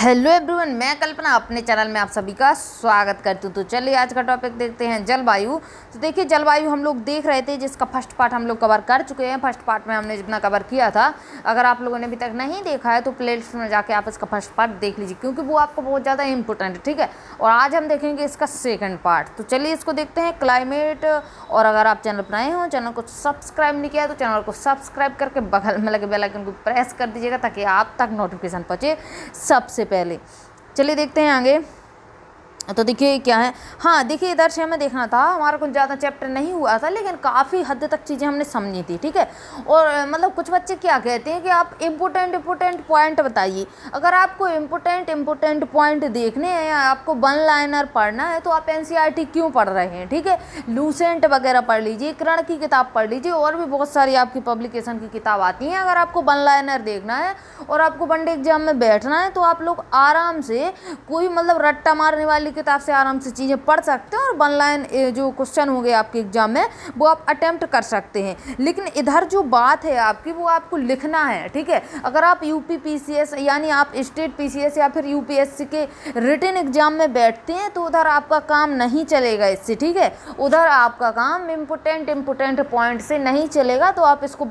Hello everyone, मैं कल्पना अपने channel में आप सभी का स्वागत करती हूँ। तो चलिए आज का टॉपिक देखते हैं जलवायु। तो देखिए जलवायु हम लोग देख रहे थे जिसका फर्स्ट पार्ट हम लोग कवर कर चुके हैं। फर्स्ट पार्ट में हमने जितना कवर किया था, अगर आप लोगों ने अभी तक नहीं देखा है तो प्लेलिस्ट में जाके आप इसका फर्स्ट पार्ट देख लीजिए क्योंकि वो आपको बहुत ज़्यादा इंपॉर्टेंट है। ठीक है, और आज हम देखेंगे इसका सेकेंड पार्ट। तो चलिए इसको देखते हैं, क्लाइमेट। और अगर आप चैनल पर नए हो, चैनल को सब्सक्राइब नहीं किया तो चैनल को सब्सक्राइब करके बगल में लगे बेल आइकन को प्रेस कर दीजिएगा ताकि आप तक नोटिफिकेशन पहुँचे सबसे पहले। चलिए देखते हैं आगे। तो देखिए क्या है, हाँ देखिए इधर से हमें देखना था, हमारा कुछ ज़्यादा चैप्टर नहीं हुआ था लेकिन काफ़ी हद तक चीज़ें हमने समझी थी। ठीक है, और मतलब कुछ बच्चे क्या कहते हैं कि आप इम्पोर्टेंट पॉइंट बताइए। अगर आपको इम्पोर्टेंट पॉइंट देखने हैं या आपको वन लाइनर पढ़ना है तो आप एनसीईआरटी क्यों पढ़ रहे हैं। ठीक है, लूसेंट वगैरह पढ़ लीजिए, किरण की किताब पढ़ लीजिए, और भी बहुत सारी आपकी पब्लिकेशन की किताब आती हैं। अगर आपको वन लाइनर देखना है और आपको वनडे एग्जाम में बैठना है तो आप लोग आराम से कोई मतलब रट्टा मारने वाली किताब से आराम से चीज़ें पढ़ सकते हैं और वन लाइन जो क्वेश्चन हो गए आपके एग्जाम में वो आप अटेम्प्ट कर सकते हैं। लेकिन इधर जो बात है आपकी वो आपको लिखना है। ठीक है, अगर आप यूपीपीसीएस यानी आप स्टेट पीसीएस या फिर यूपीएससी के रिटन एग्जाम में बैठते हैं तो उधर आपका काम नहीं चलेगा इससे। ठीक है, उधर आपका काम इम्पोर्टेंट पॉइंट से नहीं चलेगा। तो आप इसको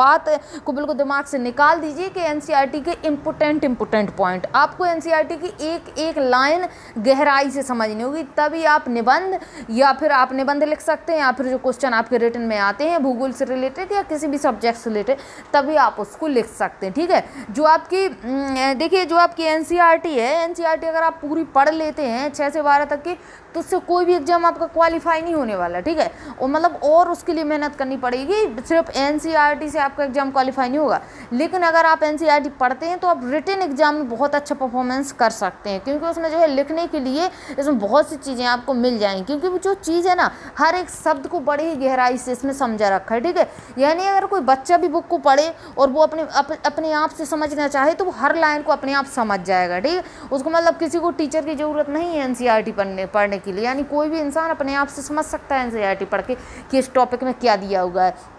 बात को बिल्कुल दिमाग से निकाल दीजिए कि एनसीईआरटी के इम्पोर्टेंट पॉइंट आपको एनसीईआरटी की एक लाइन गहराई से समझनी होगी, तभी आप निबंध या फिर आप निबंध लिख सकते हैं या फिर जो क्वेश्चन आपके रिटन में आते हैं भूगोल से रिलेटेड या किसी भी सब्जेक्ट से रिलेटेड, तभी आप उसको लिख सकते हैं। ठीक है, जो आपकी देखिए जो आपकी एनसीईआरटी है, एनसीईआरटी अगर आप पूरी पढ़ लेते हैं 6 से 12 तक की तो उससे कोई भी एग्जाम आपका क्वालिफाई नहीं होने वाला। ठीक है, और मतलब और उसके लिए मेहनत करनी पड़ेगी, सिर्फ एनसीईआरटी से आपका एग्जाम क्वालिफाई नहीं होगा। लेकिन अगर आप एनसीईआरटी पढ़ते हैं तो आप रिटन एग्जाम में बहुत अच्छा परफॉर्मेंस कर सकते हैं क्योंकि उसमें जो है लिखने के लिए इसमें बहुत सी चीज़ें आपको मिल जाएंगी क्योंकि वो जो चीज़ है ना, हर एक शब्द को बड़े ही गहराई से इसमें समझा रखा है। ठीक है, यानी अगर कोई बच्चा भी बुक को पढ़े और वो अपने आप से समझना चाहे तो वो हर लाइन को अपने आप समझ जाएगा। ठीक है, उसको मतलब किसी को टीचर की ज़रूरत नहीं है एनसीईआरटी पढ़ने के लिए, यानी कोई भी इंसान अपने आप से समझ सकता है एनसीईआरटी पढ़ के कि इस टॉपिक में क्या दिया हुआ है।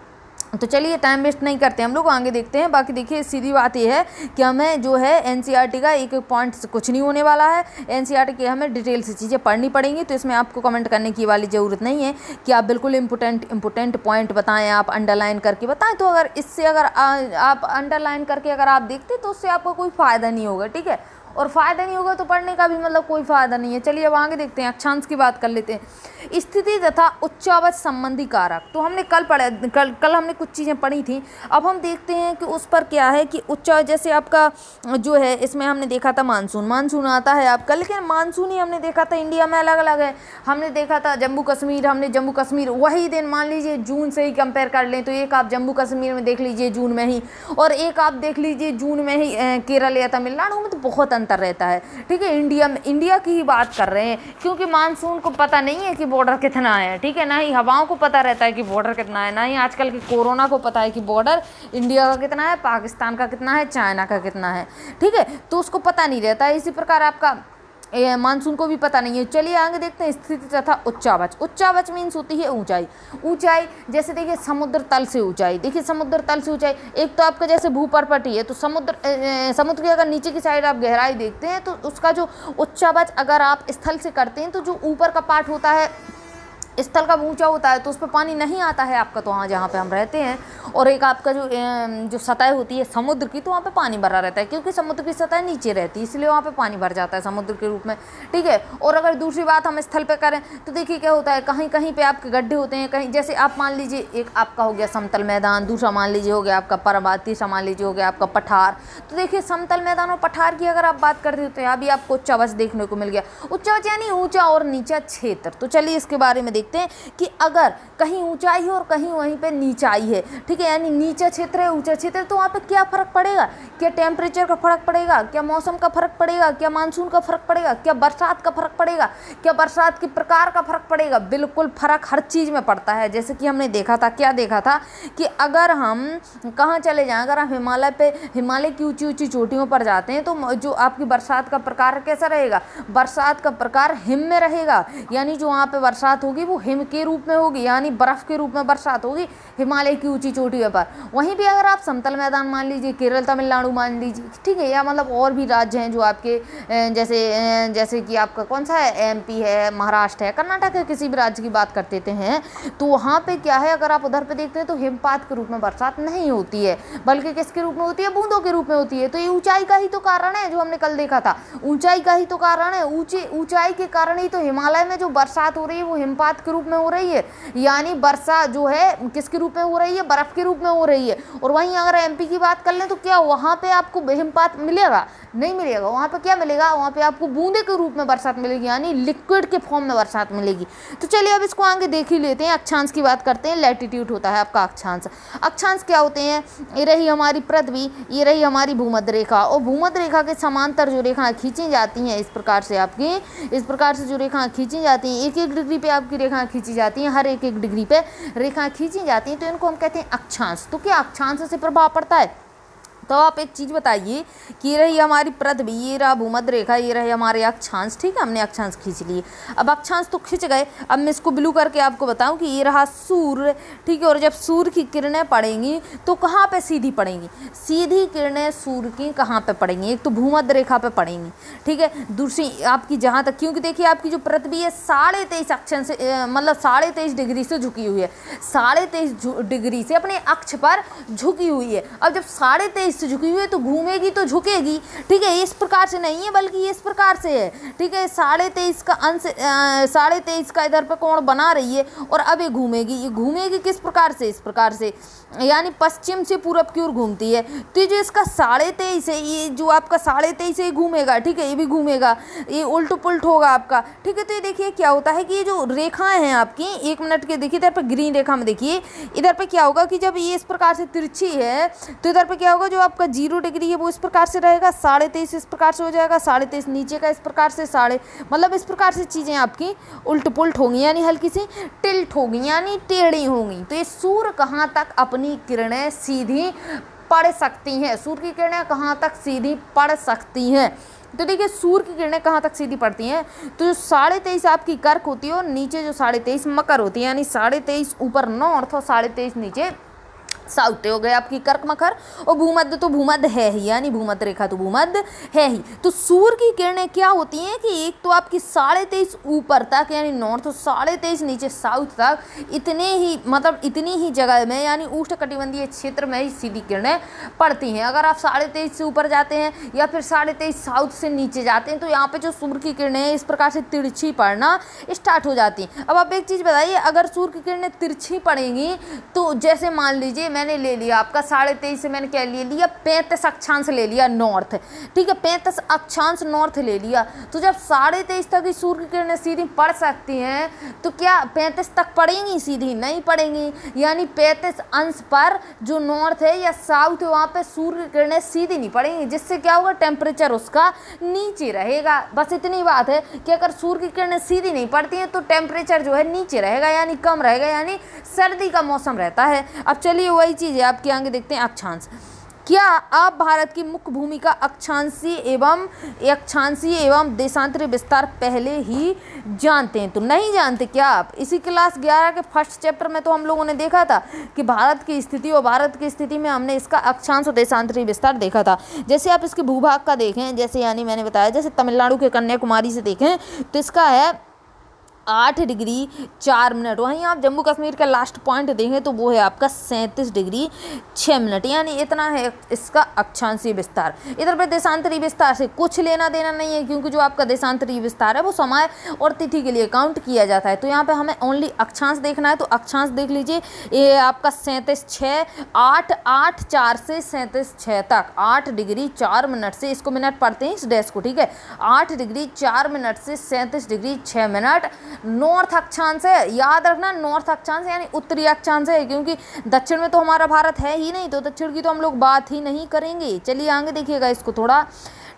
तो चलिए टाइम वेस्ट नहीं करते हम लोग, आगे देखते हैं। बाकी देखिए सीधी बात यह है कि हमें जो है एनसीईआरटी का एक पॉइंट से कुछ नहीं होने वाला है। एनसीईआरटी के हमें डिटेल से चीज़ें पढ़नी पड़ेंगी, तो इसमें आपको कमेंट करने की वाली ज़रूरत नहीं है कि आप बिल्कुल इम्पोर्टेंट पॉइंट बताएं, आप अंडरलाइन करके बताएं। तो अगर इससे आप अंडरलाइन करके अगर आप देखते तो उससे आपका कोई फ़ायदा नहीं होगा। ठीक है, और फ़ायदा नहीं होगा तो पढ़ने का भी मतलब कोई फ़ायदा नहीं है। चलिए अब आगे देखते हैं, अक्षांश की बात कर लेते हैं। स्थिति तथा उच्चावच संबंधी कारक, तो हमने कल हमने कुछ चीज़ें पढ़ी थी। अब हम देखते हैं कि उस पर क्या है कि उच्चावच, जैसे आपका जो है इसमें हमने देखा था मानसून आता है आपका, लेकिन मानसून ही हमने देखा था इंडिया में अलग अलग है। हमने देखा था जम्मू कश्मीर वही दिन, मान लीजिए जून से ही कंपेयर कर लें तो एक आप जम्मू कश्मीर में देख लीजिए जून में ही, और एक आप देख लीजिए जून में ही केरल या तमिलनाडु में, तो बहुत रहता है। ठीक है, इंडिया की ही बात कर रहे हैं क्योंकि मानसून को पता नहीं है कि बॉर्डर कितना है। ठीक है, ना ही हवाओं को पता रहता है कि बॉर्डर कितना है, ना ही आजकल के कोरोना को पता है कि बॉर्डर इंडिया का कितना है, पाकिस्तान का कितना है, चाइना का कितना है। ठीक है, तो उसको पता नहीं रहता है, इसी प्रकार आपका मानसून को भी पता नहीं है। चलिए आगे देखते हैं, स्थिति तथा उच्चावच मीन्स होती है ऊंचाई। जैसे देखिए समुद्र तल से ऊंचाई। एक तो आपका जैसे भूपर्पटी है तो समुद्र के अगर नीचे की साइड आप गहराई देखते हैं तो उसका जो उच्चावच अगर आप स्थल से करते हैं तो जो ऊपर का पार्ट होता है स्थल का ऊंचा होता है तो उस पर पानी नहीं आता है आपका, तो वहाँ जहाँ पे हम रहते हैं। और एक आपका जो सतह होती है समुद्र की, तो वहाँ पे पानी भरा रहता है क्योंकि समुद्र की सतह नीचे रहती है, इसलिए वहाँ पे पानी भर जाता है समुद्र के रूप में। ठीक है, और अगर दूसरी बात हम स्थल पे करें तो देखिए क्या होता है, कहीं पर आपके गड्ढे होते हैं। कहीं जैसे आप मान लीजिए एक आपका हो गया समतल मैदान, दूसरा मान लीजिए हो गया आपका पर्वत, तीसरा मान लीजिए हो गया आपका पठार। तो देखिए समतल मैदान और पठार की अगर आप बात करते हो तो यहाँ भी आपको उच्चावच देखने को मिल गया। उच्चावच यानी ऊँचा और नीचा क्षेत्र। तो चलिए इसके बारे में हैं कि अगर कहीं ऊंचाई है और कहीं वहीं पे नीचाई है, ठीक है, यानी नीचा क्षेत्र है ऊंचा क्षेत्र, तो वहाँ पे क्या फर्क पड़ेगा, क्या टेम्परेचर का फर्क पड़ेगा, क्या मौसम का फर्क पड़ेगा, क्या मानसून का फर्क पड़ेगा, क्या बरसात का फर्क पड़ेगा, क्या बरसात के प्रकार का फर्क पड़ेगा। बिल्कुल फर्क हर चीज़ में पड़ता है। जैसे कि हमने देखा था कि अगर हम कहाँ चले जाएँ, अगर हम हिमालय की ऊँची ऊँची चोटियों पर जाते हैं तो जो आपकी बरसात का प्रकार कैसा रहेगा, बरसात का प्रकार हिम में रहेगा, यानी जो वहाँ पर बरसात होगी वो वो हिम के रूप में होगी, यानी बर्फ़ के रूप में बरसात होगी हिमालय की ऊंची चोटियों पर। वहीं भी अगर आप समतल मैदान मान लीजिए, केरल तमिलनाडु मान लीजिए, ठीक है, या मतलब और भी राज्य हैं जो आपके जैसे कि आपका कौन सा है, MP है, महाराष्ट्र है, कर्नाटक है, किसी भी राज्य की बात कर देते हैं, तो वहाँ पर क्या है, अगर आप उधर पर देखते हैं तो हिमपात के रूप में बरसात नहीं होती है, बल्कि किसके रूप में होती है, बूंदों के रूप में होती है। तो ये ऊंचाई का ही तो कारण है, जो हमने कल देखा था, ऊंचाई का ही तो कारण है, ऊंचाई के कारण ही तो हिमालय में जो बरसात हो रही है वो हिमपात के रूप में हो रही है, यानी बरसात जो है किसके रूप में हो रही है, बर्फ के रूप में हो रही है। और वहीं अगर MP की बात कर लें तो क्या वहाँ पे आपको हिमपात मिलेगा, नहीं मिलेगा, वहाँ पे क्या मिलेगा, वहाँ पे आपको बूंदे के रूप में बरसात मिलेगी, यानी लिक्विड के फॉर्म में बरसात मिलेगी। तो चलिए अब इसको आगे देख ही लेते हैं। अक्षांश की बात करते हैं, लैटिट्यूड होता है आपका अक्षांश। अक्षांश क्या होते हैं, ये रही हमारी पृथ्वी, ये रही हमारी भूमध्य रेखा, और भूमध्य रेखा के समांतर जो रेखाएं खींची जाती हैं, इस प्रकार से आपकी, इस प्रकार से जो रेखाएं खींची जाती हैं, 1-1 डिग्री पे आपकी रेखाएं खींची जाती हैं, हर 1-1 डिग्री पे रेखाएं खींची जाती हैं, तो इनको हम कहते हैं अक्षांश। तो क्या अक्षांश से प्रभाव पड़ता है? तो आप एक चीज़ बताइए कि ये रही हमारी पृथ्वी, ये रहा भूमध्य रेखा, ये रहे हमारे अक्षांश, ठीक है, हमने अक्षांश खींच लिए। अब अक्षांश तो खींच गए, अब मैं इसको ब्लू करके आपको बताऊं कि ये रहा सूर्य, ठीक है, और जब सूर्य की किरणें पड़ेंगी तो कहाँ पे सीधी पड़ेंगी, सीधी किरणें सूर्य की कहाँ पर पड़ेंगी, एक तो भूमध्य रेखा पर पड़ेंगी, ठीक है, दूसरी आपकी जहाँ तक, क्योंकि देखिए आपकी जो पृथ्वी है 23.5 अक्षांश से, मतलब 23.5 डिग्री से झुकी हुई है, 23.5 डिग्री से अपने अक्ष पर झुकी हुई है। अब जब 23.5 से झुकी हुई है तो घूमेगी तो झुकेगी, ठीक है, इस प्रकार से नहीं है बल्कि इस प्रकार से है, ठीक है, 23.5 का अंश, 23.5 का इधर पर कोण बना रही है, और अब ये घूमेगी, ये घूमेगी किस प्रकार से, इस प्रकार से, यानी पश्चिम से पूरब की ओर घूमती है। तो ये जो इसका 23.5 है, ये जो आपका 23.5 है घूमेगा, ठीक है, ये भी घूमेगा, ये उल्ट पुल्ट होगा आपका, ठीक है। तो ये देखिए क्या होता है कि ये जो रेखाएं हैं आपकी, 1 मिनट के देखिए, इधर पर ग्रीन रेखा में देखिए, इधर पर क्या होगा कि जब ये इस प्रकार से तिरछी है तो इधर पर क्या होगा, जो आपका 0 डिग्री है वो इस प्रकार से रहेगा, 23.5 इस प्रकार से हो जाएगा, 23.5 नीचे का इस प्रकार से, मतलब इस प्रकार से चीज़ें आपकी उल्ट पुल्ट होंगी, यानी हल्की सी टिल्ट होगी, यानी टेढ़ी होंगी। तो ये सूर्य कहाँ तक अपनी किरणें सीधी पड़ सकती हैं, सूर्य की किरणें कहाँ तक सीधी पड़ सकती हैं, तो देखिए सूर्य की किरणें कहाँ तक सीधी पड़ती हैं, तो जो 23.5 आपकी कर्क होती है और नीचे जो 23.5 मकर होती है, यानी 23.5 ऊपर नॉर्थ और 23.5 नीचे साउथ हो गए आपकी कर्क मकर, और भूमध्य तो भूमध्य है ही, यानी भूमध्य रेखा तो भूमध्य है ही। तो सूर्य की किरणें क्या होती हैं कि एक तो आपकी 23.5 ऊपर तक यानी नॉर्थ और 23.5 नीचे साउथ तक, इतने ही मतलब इतनी ही जगह में यानी उष्णकटिबंधीय क्षेत्र में ही सीधी किरणें पड़ती हैं। अगर आप 23.5 से ऊपर जाते हैं या फिर 23.5 साउथ से नीचे जाते हैं तो यहाँ पर जो सूर्य की किरणें इस प्रकार से तिरछी पड़ना स्टार्ट हो जाती हैं। अब आप एक चीज़ बताइए, अगर सूर्य की किरणें तिरछी पड़ेंगी तो जैसे मान लीजिए मैंने ले लिया आपका 23.5 से, मैंने क्या ले लिया 35 अक्षांश ले लिया नॉर्थ, ठीक है, 35 अक्षांश नॉर्थ ले लिया, तो जब 23.5 तक ही सूर्य की किरणें सीधी पड़ सकती हैं तो क्या 35 तक पड़ेंगी? सीधी नहीं पड़ेंगी, यानी 35 अंश पर जो नॉर्थ है या साउथ है वहाँ पे सूर्य की किरणें सीधी नहीं पड़ेंगी, जिससे क्या होगा टेम्परेचर उसका नीचे रहेगा। बस इतनी बात है कि अगर सूर्य की किरणें सीधी नहीं पड़ती हैं तो टेम्परेचर जो है नीचे रहेगा, यानी कम रहेगा, यानी सर्दी का मौसम रहता है। अब चलिए चीजें आपके आगे देखते हैं अक्षांश। क्या आप भारत की मुख्य भूमि का अक्षांशीय एवं देशांतरीय विस्तार पहले ही जानते हैं? तो नहीं जानते क्या आप? इसी क्लास 11 के फर्स्ट चैप्टर में तो हम लोगों ने देखा था कि भारत की स्थिति में हमने इसका अक्षांश और देशांतरीय विस्तार देखा था। जैसे आप इसके भूभाग का देखें, जैसे यानी मैंने बताया जैसे तमिलनाडु के कन्याकुमारी से देखें तो इसका है 8 डिग्री 4 मिनट। वहीं आप जम्मू कश्मीर का लास्ट पॉइंट देखें तो वो है आपका 37 डिग्री 6 मिनट, यानी इतना है इसका अक्षांशीय विस्तार। इधर पर देशांतरीय विस्तार से कुछ लेना देना नहीं है, क्योंकि जो आपका देशांतरीय विस्तार है वो समय और तिथि के लिए काउंट किया जाता है। तो यहाँ पे हमें ओनली अक्षांश देखना है, तो अक्षांश देख लीजिए, ये आपका 37.6 8 8 4 से 37.6 तक, 8 डिग्री 4 मिनट से, इसको मिनट पढ़ते हैं इस डैश को, ठीक है, 8 डिग्री 4 मिनट से 37 डिग्री 6 मिनट नॉर्थ अक्षांश है। याद रखना नॉर्थ अक्षांश यानी उत्तरी अक्षांश है, क्योंकि दक्षिण में तो हमारा भारत है ही नहीं, तो दक्षिण की तो हम लोग बात ही नहीं करेंगे। चलिए आगे देखिएगा इसको थोड़ा,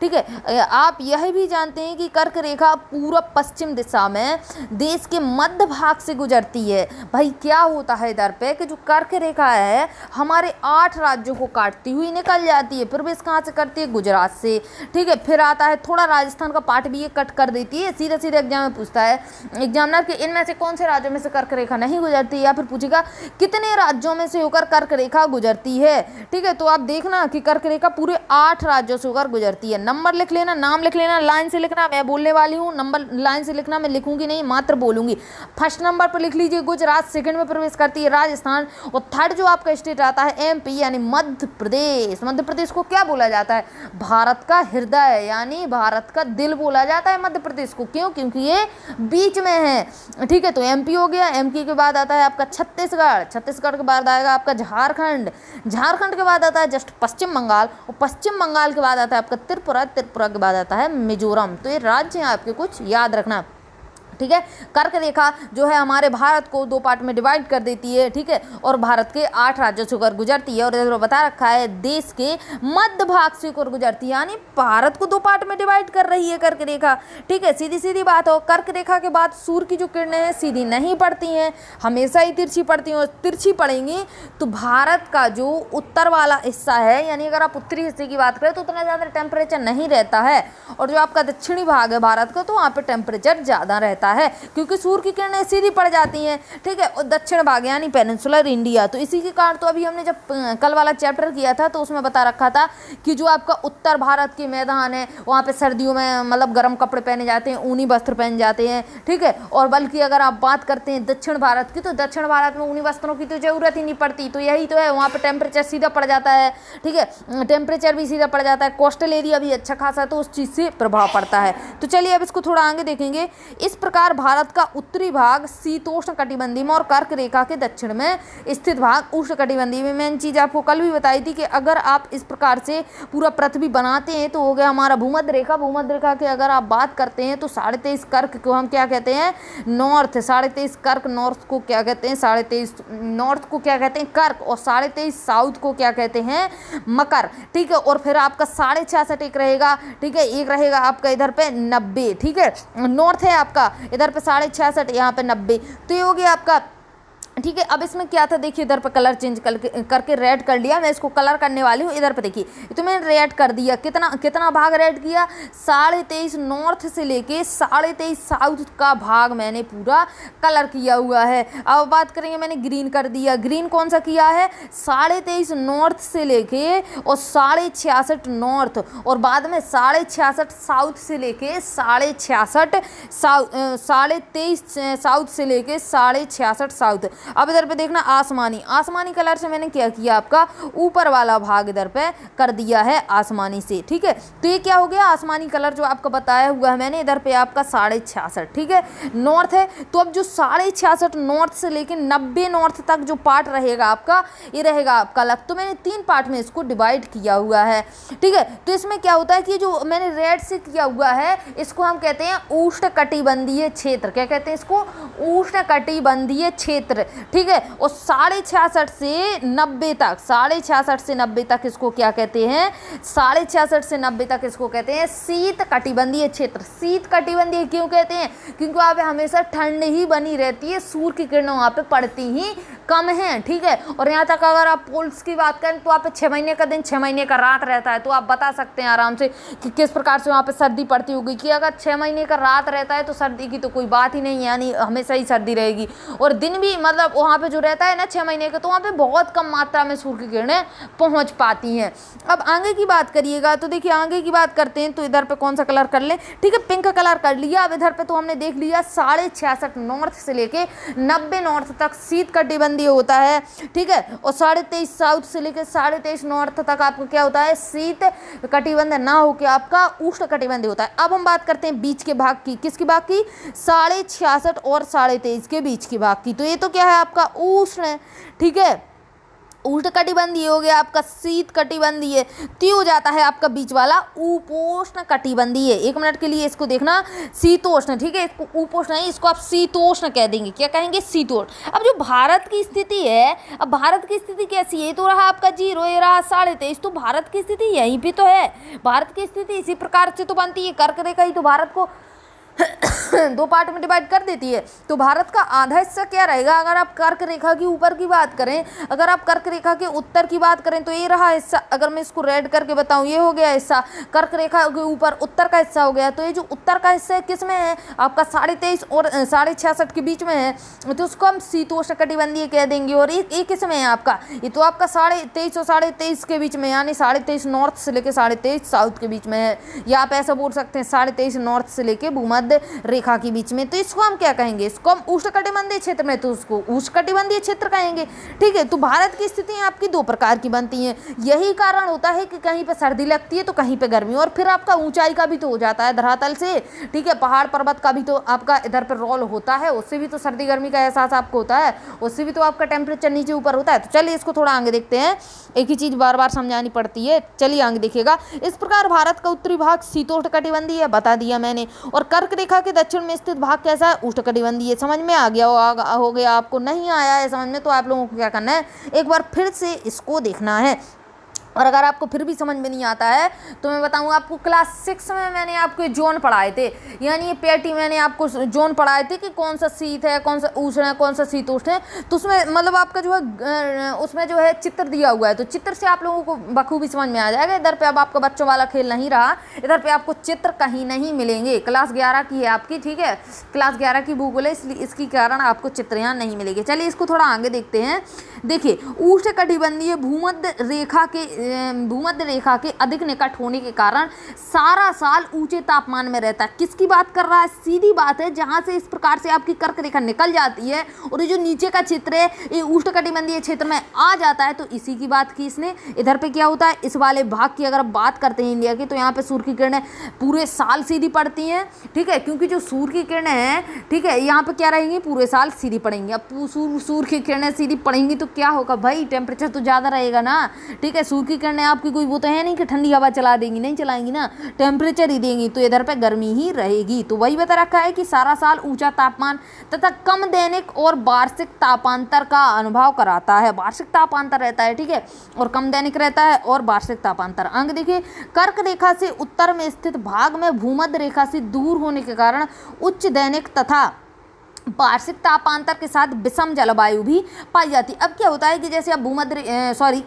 ठीक है। आप यह भी जानते हैं कि कर्क रेखा पूरब पश्चिम दिशा में देश के मध्य भाग से गुजरती है। भाई क्या होता है इधर पे कि जो कर्क रेखा है हमारे 8 राज्यों को काटती हुई निकल जाती है। प्रवेश कहाँ से करती है? गुजरात से, ठीक है। फिर आता है थोड़ा राजस्थान का पार्ट भी ये कट कर देती है। सीधा सीधा एग्जाम में पूछता है एग्जामिनर कि इनमें से कौन से राज्यों में से कर्क रेखा नहीं गुजरती, या फिर पूछेगा कितने राज्यों में से होकर कर्क रेखा गुजरती है, ठीक है। तो आप देखना कि कर्क रेखा पूरे 8 राज्यों से होकर गुजरती है। नंबर लिख लेना, नाम लिख लेना, लाइन से लिखना, मैं बोलने वाली हूँ, नंबर लाइन से लिखना, मैं लिखूंगी नहीं, मात्र बोलूंगी। फर्स्ट नंबर पर लिख लीजिए गुजरात, सेकंड में प्रवेश करती है राजस्थान, और थर्ड जो आपका स्टेट आता है MP यानी मध्य प्रदेश। मध्य प्रदेश को क्या बोला जाता है? भारत का हृदय यानी भारत का दिल बोला जाता है मध्य प्रदेश को। क्यों? क्योंकि ये बीच में है, ठीक है। तो MP हो गया। MP के बाद आता है आपका छत्तीसगढ़, छत्तीसगढ़ के बाद आएगा आपका झारखंड, झारखंड के बाद आता है जस्ट पश्चिम बंगाल, और पश्चिम बंगाल के बाद आता है आपका त्रिपुरा, त्रिपुरा के बाद आता है मिजोरम। तो ये राज्य हैं आपके, कुछ याद रखना, ठीक है। कर्क रेखा जो है हमारे भारत को 2 पार्ट में डिवाइड कर देती है, ठीक है, और भारत के 8 राज्यों से होकर गुजरती है। और इधर बता रखा है देश के मध्य भाग से होकर गुजरती है, यानी भारत को 2 पार्ट में डिवाइड कर रही है कर्क रेखा, ठीक है। सीधी सीधी बात हो, कर्क रेखा के बाद सूर्य की जो किरणें हैं सीधी नहीं पड़ती हैं, हमेशा ही तिरछी पड़ती हैं, और तिरछी पड़ेंगी तो भारत का जो उत्तर वाला हिस्सा है, यानी अगर आप उत्तरी हिस्से की बात करें तो उतना ज़्यादा टेम्परेचर नहीं रहता है, और जो आपका दक्षिणी भाग है भारत का तो वहाँ पर टेम्परेचर ज़्यादा रहता है क्योंकि सूर्य की किरणें सीधी पड़ जाती हैं, ठीक है। और दक्षिण भाग यानी पेनिनसुलर इंडिया, तो इसी के कारण तो अभी हमने जब कल वाला चैप्टर किया था तो उसमें बता रखा था कि जो आपका उत्तर भारत के मैदान है वहाँ पे सर्दियों में मतलब गर्म कपड़े पहने जाते हैं, ऊनी वस्त्र पहन जाते हैं, ठीक है। और बल्कि अगर आप बात करते हैं दक्षिण भारत की तो दक्षिण भारत में ऊनी वस्त्रों की तो ज़रूरत ही नहीं पड़ती, तो यही तो है, वहाँ पर टेम्परेचर सीधा पड़ जाता है, ठीक है, टेम्परेचर भी सीधा पड़ जाता है, कोस्टल एरिया भी अच्छा खासा, तो उस चीज़ से प्रभाव पड़ता है। तो चलिए अब इसको थोड़ा आगे देखेंगे। इस प्रकार भारत का उत्तरी भाग शीतोष्ण कटिबंधीय में और कर्क रेखा के दक्षिण में स्थित भाग उष्ण कटिबंधीय में। मैंने चीज़ आपको कल भी बताई थी कि अगर आप इस प्रकार से पूरा पृथ्वी बनाते हैं तो हो गया हमारा भूमध्य रेखा। भूमध्य रेखा के अगर आप बात करते हैं तो 23.5 कर्क को हम क्या कहते हैं? नॉर्थ। 23.5 कर्क नॉर्थ को क्या कहते हैं? 23.5 नॉर्थ को क्या कहते हैं? कर्क। और 23.5 साउथ को क्या कहते हैं? मकर, ठीक है। और फिर आपका 66 एक रहेगा, ठीक है, एक रहेगा आपका इधर पे 90, ठीक है, नॉर्थ है आपका, इधर पे 66, यहाँ पे 90, तो ये हो गया आपका, ठीक है। अब इसमें क्या था, देखिए इधर पर कलर चेंज करके रेड कर लिया, मैं इसको कलर करने वाली हूँ। इधर पर देखिए तो मैंने रेड कर दिया, कितना भाग रेड किया? 23.5 नॉर्थ से लेके 23.5 साउथ का भाग मैंने पूरा कलर किया हुआ है। अब बात करेंगे, मैंने ग्रीन कर दिया। ग्रीन कौन सा किया है? 23.5 नॉर्थ से लेके और 66 नॉर्थ, और बाद में 66 साउथ से लेके 23.5 साउथ से लेके 66 साउथ। अब इधर पे देखना आसमानी, आसमानी कलर से मैंने क्या किया? आपका ऊपर वाला भाग इधर पे कर दिया है आसमानी से, ठीक है। तो ये क्या हो गया? आसमानी कलर जो आपका बताया हुआ है मैंने, इधर पे आपका 66, ठीक है, नॉर्थ है। तो अब जो 66 नॉर्थ से लेकर 90 नॉर्थ तक जो पार्ट रहेगा आपका, ये रहेगा आपका अलग। तो मैंने 3 पार्ट में इसको डिवाइड किया हुआ है, ठीक है। तो इसमें क्या होता है कि जो मैंने रेड से किया हुआ है इसको हम कहते हैं उष्णकटिबंधीय क्षेत्र। क्या कहते हैं इसको? उष्णकटिबंधीय क्षेत्र, ठीक है। और 66 से 90 तक, 66 से 90 तक इसको क्या कहते हैं? 66 से 90 तक इसको कहते हैं शीत कटिबंधीय क्षेत्र। शीत कटिबंधीय क्यों कहते हैं? क्योंकि वहाँ पे हमेशा ठंड ही बनी रहती है, सूर्य की किरणें वहाँ पे पड़ती ही कम हैं, ठीक है। और यहाँ तक अगर आप पोल्स की बात करें तो वहाँ पे 6 महीने का दिन 6 महीने का रात रहता है, तो आप बता सकते हैं आराम से कि किस प्रकार से वहाँ पे सर्दी पड़ती होगी, कि अगर 6 महीने का रात रहता है तो सर्दी की तो कोई बात ही नहीं, यानी हमेशा ही सर्दी रहेगी। और दिन भी मतलब वहाँ पे जो रहता है ना 6 महीने का, तो वहाँ पे बहुत कम मात्रा में सूर्य की किरणें पहुँच पाती हैं। अब आगे की बात करिएगा तो देखिए आगे की बात करते हैं तो इधर पे कौन सा कलर कर लें, ठीक है, पिंक कलर कर लिया। अब इधर पे तो हमने देख लिया 66 नॉर्थ से लेके 90 नॉर्थ तक शीत कटिबंधीय होता है, ठीक है, और 23.5 साउथ से लेके 23.5 नॉर्थ तक आपको क्या होता है? शीत कटिबंध ना होकर आपका उष्ण कटिबंधीय होता है। अब हम बात करते हैं बीच के भाग की, किसकी भाग की? 66 और 23.5 के बीच की भाग की। तो ये तो क्या है आपका उष्ण, ठीक है। उष्णकटिबंधीय हो गया आपका शीत कटिबंधीय, त्यों जाता है आपका बीच वाला उपोष्ण कटिबंधीय। एक मिनट के लिए इसको देखना शीतोष्ण, ठीक है, इसको उपोष्ण नहीं, इसको आप शीतोष्ण कह देंगे, क्या कहेंगे शीतोष्ण। अब जो भारत की स्थिति है, अब भारत की स्थिति कैसी है, ये तो रहा आपका 0, ये रहा 23.5, तो भारत की स्थिति यहीं भी तो है, भारत की स्थिति इसी प्रकार से तो बनती है। कर्क रेखा ही तो भारत को दो पार्ट में डिवाइड कर देती है, तो भारत का आधा हिस्सा क्या रहेगा। अगर आप कर्क रेखा की ऊपर की बात करें, अगर आप कर्क रेखा के उत्तर की बात करें तो ये रहा हिस्सा, अगर मैं इसको रेड करके बताऊं ये हो गया हिस्सा, कर्क रेखा के ऊपर उत्तर का हिस्सा हो गया। तो ये जो उत्तर का हिस्सा है किस में है आपका 23.5 और 66 के बीच में है, तो उसको हम शीतोष्ण कटिबंधीय कह देंगे। और एक किस में है आपका, ये तो आपका 23.5 और 23.5 के बीच में, यानी 23.5 नॉर्थ से लेकर 23.5 साउथ के बीच में है, या आप ऐसा बोल सकते हैं 23.5 नॉर्थ से लेकर भूमध्य रेखा के बीच में। तो इसको हम क्या कहेंगे, इसको हम उष्णकटिबंधीय क्षेत्र में, तो उसको उष्णकटिबंधीय क्षेत्र कहेंगे, ठीक है। तो भारत की स्थितियां आपकी दो प्रकार की बनती हैं, यही कारण होता है कि कहीं पर सर्दी लगती है तो कहीं पर गर्मी। और फिर आपका ऊंचाई का भी तो हो जाता है धरातल से, ठीक है, पहाड़ पर्वत का भी तो आपका इधर पर रोल होता है, उससे भी तो सर्दी गर्मी का एहसास आपको होता है, उससे भी तो आपका टेम्परेचर नीचे ऊपर होता है। तो चलिए इसको थोड़ा आगे देखते हैं, एक ही चीज़ बार बार समझानी पड़ती है, चलिए आगे देखिएगा। इस प्रकार भारत का उत्तरी भाग शीतोष्णकटिबंधीय है, बता दिया मैंने, और कर्क रेखा के दक्षिण में स्थित भाग कैसा है उष्णकटिबंधीय। समझ में आ गया हो गया, आपको नहीं आया है समझ में तो आप लोगों को क्या करना है, एक बार फिर से इसको देखना है। और अगर आपको फिर भी समझ में नहीं आता है तो मैं बताऊँ आपको, क्लास 6 में मैंने आपको जोन पढ़ाए थे, यानी ये पेटी मैंने आपको जोन पढ़ाए थे कि कौन सा शीत है, कौन सा उष्ण है, कौन सा शीतोष्ण है। तो उसमें मतलब आपका जो है उसमें जो है चित्र दिया हुआ है, तो चित्र से आप लोगों को बखूबी समझ में आ जाएगा। इधर पे अब आपका बच्चों वाला खेल नहीं रहा, इधर पर आपको चित्र कहीं नहीं मिलेंगे, क्लास 11 की है आपकी, ठीक है, क्लास 11 की भूगोल है, इसलिए इसके कारण आपको चित्र यहाँ नहीं मिलेंगे। चलिए इसको थोड़ा आगे देखते हैं। देखिए उष्णकटिबंधीय भूमध्य रेखा के अधिक निकट होने के कारण सारा साल ऊंचे तापमान में रहता है। किसकी बात कर रहा है, सीधी बात है, जहां से इस प्रकार से आपकी कर्क रेखा निकल जाती है और ये जो नीचे का क्षेत्र है ये उष्णकटिबंधीय क्षेत्र में आ जाता है, तो इसी की बात की इसने। इधर पे क्या होता है, इस वाले भाग की अगर बात करते हैं इंडिया की, तो यहाँ पर सूर्य की किरणें पूरे साल सीधी पड़ती हैं, ठीक है, क्योंकि जो सूर्य की किरणें हैं, ठीक है, यहाँ पर क्या रहेंगी पूरे साल सीधी पड़ेंगी। अब सूर्य की किरणें सीधी पड़ेंगी तो क्या होगा भाई, टेम्परेचर तो ज़्यादा रहेगा ना, ठीक है। सूर्य की किरणें आपकी कोई वो तो है नहीं कि ठंडी हवा चला देंगी, नहीं चलाएंगी ना, टेम्परेचर ही देंगी, तो इधर पे गर्मी ही रहेगी। तो वही बता रखा है कि सारा साल ऊंचा तापमान तथा कम दैनिक और वार्षिक तापांतर का अनुभव कराता है, वार्षिक तापांतर रहता है, ठीक है, और कम दैनिक रहता है और वार्षिक तापांतर। अंग देखिए, कर्क रेखा से उत्तर में स्थित भाग में भूमध्य रेखा से दूर होने के कारण उच्च दैनिक तथा वार्षिक तापांतर के साथ विषम जलवायु भी पाई जाती है। अब क्या होता है कि जैसे आप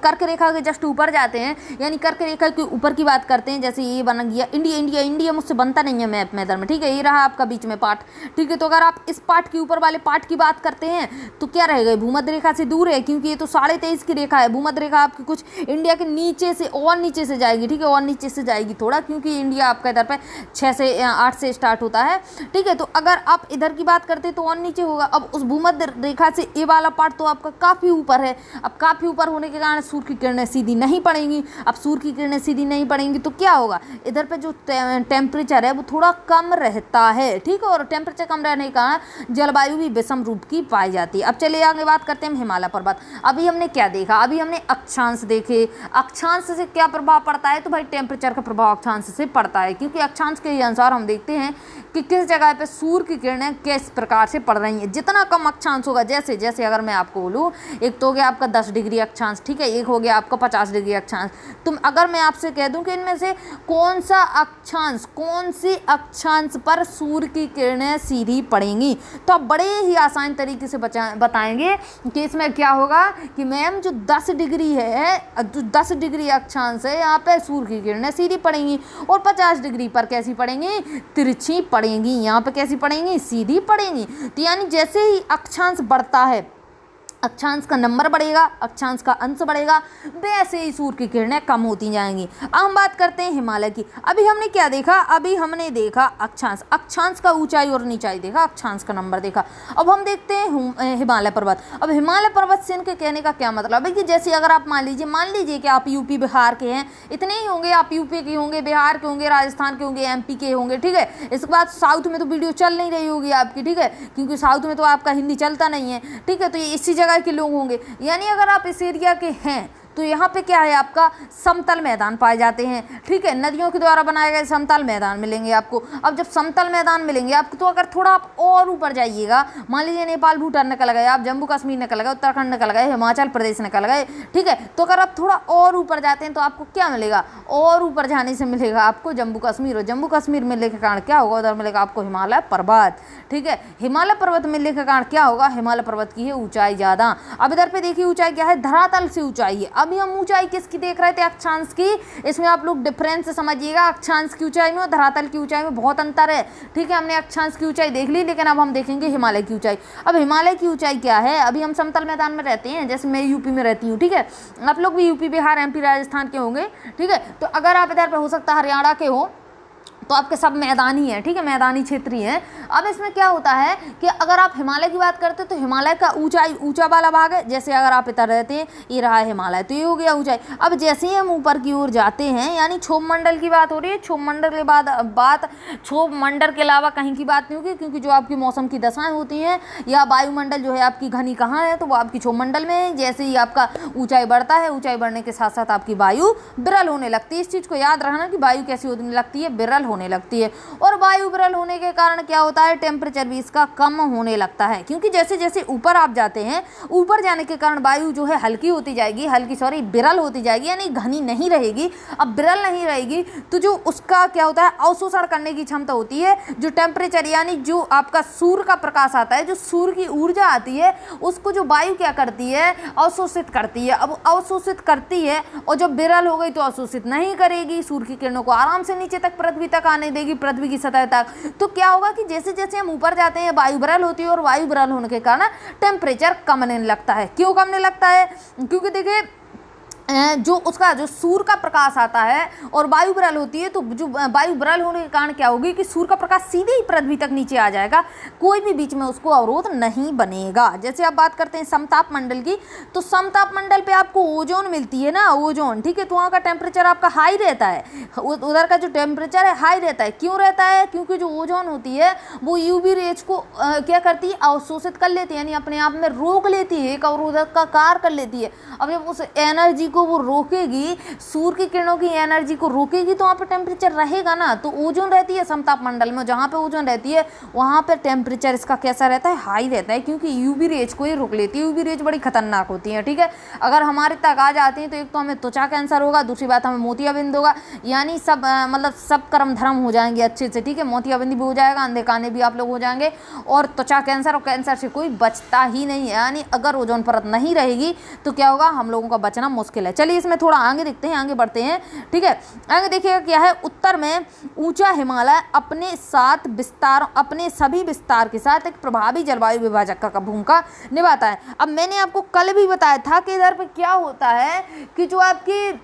कर्क रेखा के जस्ट ऊपर जाते हैं, यानी कर्क रेखा के ऊपर की बात करते हैं, जैसे ये बन गया इंडिया मुझसे बनता नहीं है मैप में, इधर में, ठीक है, ये रहा आपका बीच में पार्ट, ठीक है। तो अगर आप इस पार्ट के ऊपर वाले पार्ट की बात करते हैं तो क्या रहेगा, भूमध्य रेखा से दूर है, क्योंकि ये तो 23.5 की रेखा है। भूमध्य रेखा आपकी कुछ इंडिया के नीचे से और नीचे से जाएगी, ठीक है, और नीचे से जाएगी थोड़ा, क्योंकि इंडिया आपका इधर पर 6 से 8 से स्टार्ट होता है, ठीक है। तो अगर आप इधर की बात करते तो और नीचे होगा। अब उस भूमध्य रेखा से ये वाला पार्ट तो आपका काफ़ी ऊपर है, अब काफ़ी ऊपर होने के कारण सूर्य की किरणें सीधी नहीं पड़ेंगी। अब सूर्य की किरणें सीधी नहीं पड़ेंगी तो क्या होगा, इधर पे जो टेम्परेचर है वो थोड़ा कम रहता है, ठीक है, और टेम्परेचर कम रहने के कारण जलवायु भी विषम रूप की पाई जाती है। अब चलिए आगे बात करते हैं हिमालय पर्वत। अभी हमने क्या देखा, अभी हमने अक्षांश देखे, अक्षांश से क्या प्रभाव पड़ता है, तो भाई टेम्परेचर का प्रभाव अक्षांश से पड़ता है, क्योंकि अक्षांश के अनुसार हम देखते हैं कि किस जगह पर सूर्य की किरणें किस प्रकार से पड़ रही हैं। जितना कम अक्षांश होगा, जैसे जैसे अगर मैं आपको बोलूँ, एक तो हो गया आपका 10 डिग्री अक्षांश, ठीक है, एक हो गया आपका 50 डिग्री अक्षांश, तुम अगर मैं आपसे कह दूं कि इनमें से कौन सा अक्षांश, कौन सी अक्षांश पर सूर्य की किरणें सीधी पड़ेंगी, तो आप बड़े ही आसान तरीके से बताएंगे कि इसमें क्या होगा कि मैम जो 10 डिग्री है, जो 10 डिग्री अक्षांश है यहाँ पर सूर्य की किरणें सीधी पड़ेंगी, और 50 डिग्री पर कैसी पड़ेंगी, तिरछी पड़ेंगी, यहाँ पर कैसी पड़ेंगी, सीधी पड़ेंगी। तो यानी जैसे ही अक्षांश बढ़ता है, अक्षांश का नंबर बढ़ेगा, अक्षांश का अंश बढ़ेगा, वैसे ही सूर्य की किरणें कम होती जाएंगी। अब हम बात करते हैं हिमालय की। अभी हमने क्या देखा, अभी हमने देखा अक्षांश, अक्षांश का ऊंचाई और नीचाई देखा, अक्षांश का नंबर देखा। अब हम देखते हैं हिमालय पर्वत। अब हिमालय पर्वत से इनके कहने का क्या मतलब है कि जैसे अगर आप मान लीजिए कि आप यूपी बिहार के हैं, इतने ही होंगे, आप यूपी के होंगे, बिहार के होंगे, राजस्थान के होंगे, एमपी के होंगे, ठीक है। इसके बाद साउथ में तो वीडियो चल नहीं रही होगी आपकी, ठीक है, क्योंकि साउथ में तो आपका हिंदी चलता नहीं है, ठीक है। तो ये इसी जगह जगह के लोग होंगे। यानी अगर आप इस एरिया के हैं तो यहाँ पे क्या है आपका समतल मैदान पाए जाते हैं, ठीक है, नदियों के द्वारा बनाए गए समतल मैदान मिलेंगे आपको। अब जब समतल मैदान मिलेंगे आपको, तो अगर थोड़ा आप और ऊपर जाइएगा, मान लीजिए नेपाल भूटान निकल गए आप, जम्मू कश्मीर निकल गए, उत्तराखंड निकल गए, हिमाचल प्रदेश निकल गए, ठीक है, तो अगर आप थोड़ा और ऊपर जाते हैं तो आपको क्या मिलेगा, और ऊपर जाने से मिलेगा आपको जम्मू कश्मीर, और जम्मू कश्मीर मिलने के कारण क्या होगा, उधर मिलेगा आपको हिमालय पर्वत, ठीक है, हिमालय पर्वत मिलने के कारण क्या होगा, हिमालय पर्वत की है ऊंचाई ज़्यादा। अब इधर पे देखिए ऊंचाई क्या है, धरातल से ऊंचाई है। अभी हम ऊंचाई किसकी देख रहे थे, अक्षांश की, इसमें आप लोग डिफरेंस समझिएगा, अक्षांश की ऊंचाई में और धरातल की ऊंचाई में बहुत अंतर है, ठीक है। हमने अक्षांश की ऊंचाई देख ली, लेकिन अब हम देखेंगे हिमालय की ऊंचाई। अब हिमालय की ऊंचाई क्या है, अभी हम समतल मैदान में रहते हैं, जैसे मैं यूपी में रहती हूँ, ठीक है, आप लोग भी यूपी बिहार एमपी राजस्थान के होंगे, ठीक है, तो अगर आप इधर पर हो सकता है हरियाणा के हो, तो आपके सब मैदानी है, ठीक है, मैदानी क्षेत्र ही हैं। अब इसमें क्या होता है कि अगर आप हिमालय की बात करते हैं तो हिमालय का ऊंचाई ऊंचा वाला भाग है, जैसे अगर आप इधर रहते हैं ये रहा है हिमालय, तो ये हो गया ऊंचाई। अब जैसे ही हम ऊपर की ओर जाते हैं, यानी क्षोभ मंडल की बात हो रही है, क्षोभ मंडल के बाद बात क्षोभ मंडल के अलावा कहीं की बात नहीं होगी, क्योंकि जो आपकी मौसम की दशाएँ होती हैं या वायुमंडल जो है आपकी घनी कहाँ है, तो वो आपकी क्षोभ मंडल में है। जैसे ही आपका ऊँचाई बढ़ता है, ऊँचाई बढ़ने के साथ साथ आपकी वायु विरल होने लगती है। इस चीज़ को याद रखना कि वायु कैसी होने लगती है, विरल होने लगती है। और वायु विरल होने के कारण क्या होता है, टेम्परेचर भी इसका कम होने लगता है, क्योंकि जैसे जैसे ऊपर आप जाते हैं, ऊपर जाने के कारण वायु जो है हल्की होती जाएगी, विरल होती जाएगी, यानी घनी नहीं रहेगी। अब विरल नहीं रहेगी तो जो उसका क्या होता है, अवशोषण करने की क्षमता होती है, जो टेम्परेचर यानी जो आपका सूर्य का प्रकाश आता है, जो सूर्य की ऊर्जा आती है, उसको जो वायु क्या करती है, अवशोषित करती है। अब अवशोषित करती है और जब विरल हो गई तो अवशोषित नहीं करेगी, सूर्य की किरणों को आराम से नीचे तक पृथ्वी तक आने देगी, पृथ्वी की सतह तक। तो क्या होगा कि जैसे जैसे हम ऊपर जाते हैं वायु विरल होती है, और वायु विरल होने के कारण टेम्परेचर कमने लगता है। क्यों कमने लगता है, क्योंकि देखिए जो उसका जो सूर्य का प्रकाश आता है और वायु विरल होती है, तो जो वायु विरल होने के कारण क्या होगी कि सूर्य का प्रकाश सीधे ही पृथ्वी तक नीचे आ जाएगा, कोई भी बीच में उसको अवरोध नहीं बनेगा। जैसे आप बात करते हैं समताप मंडल की, तो समताप मंडल पे आपको ओजोन मिलती है ना, ओजोन, ठीक है, तो वहाँ का टेम्परेचर आपका हाई रहता है, उधर का जो टेम्परेचर है हाई रहता है। क्यों रहता है, क्योंकि जो ओजोन होती है वो यूवी रेज को क्या करती है, अवशोषित कर लेती है, यानी अपने आप में रोक लेती है, एक अवरोधक का कार्य कर लेती है। अब जब उस एनर्जी को वो रोकेगी, सूर्य की किरणों की एनर्जी को रोकेगी, तो वहाँ पे टेम्परेचर रहेगा ना। तो ओजोन रहती है समताप मंडल में, जहाँ पे ओजोन रहती है वहाँ पे टेम्परेचर इसका कैसा रहता है, हाई रहता है, क्योंकि यूवी रेज को ही रोक लेती है। यूवी रेज बड़ी खतरनाक होती है, ठीक है, अगर हमारे तक आ जाती है तो एक तो हमें त्वचा कैंसर होगा, दूसरी बात हमें मोतियाबिंद होगा, यानी सब मतलब सब कर्म धर्म हो जाएंगे अच्छे से, ठीक है, मोतियाबिंद भी हो जाएगा, अंधे काने भी आप लोग हो जाएंगे, और त्वचा कैंसर, और कैंसर से कोई बचता ही नहीं है। यानी अगर ओजोन परत नहीं रहेगी तो क्या होगा, हम लोगों का बचना मुश्किल। चलिए इसमें थोड़ा आगे देखते हैं, आगे बढ़ते हैं, ठीक है। आगे देखिएगा क्या है, उत्तर में ऊंचा हिमालय अपने साथ विस्तार, अपने सभी विस्तार के साथ एक प्रभावी जलवायु विभाजक का भूमिका निभाता है। अब मैंने आपको कल भी बताया था कि इधर पे क्या होता है कि जो आपकी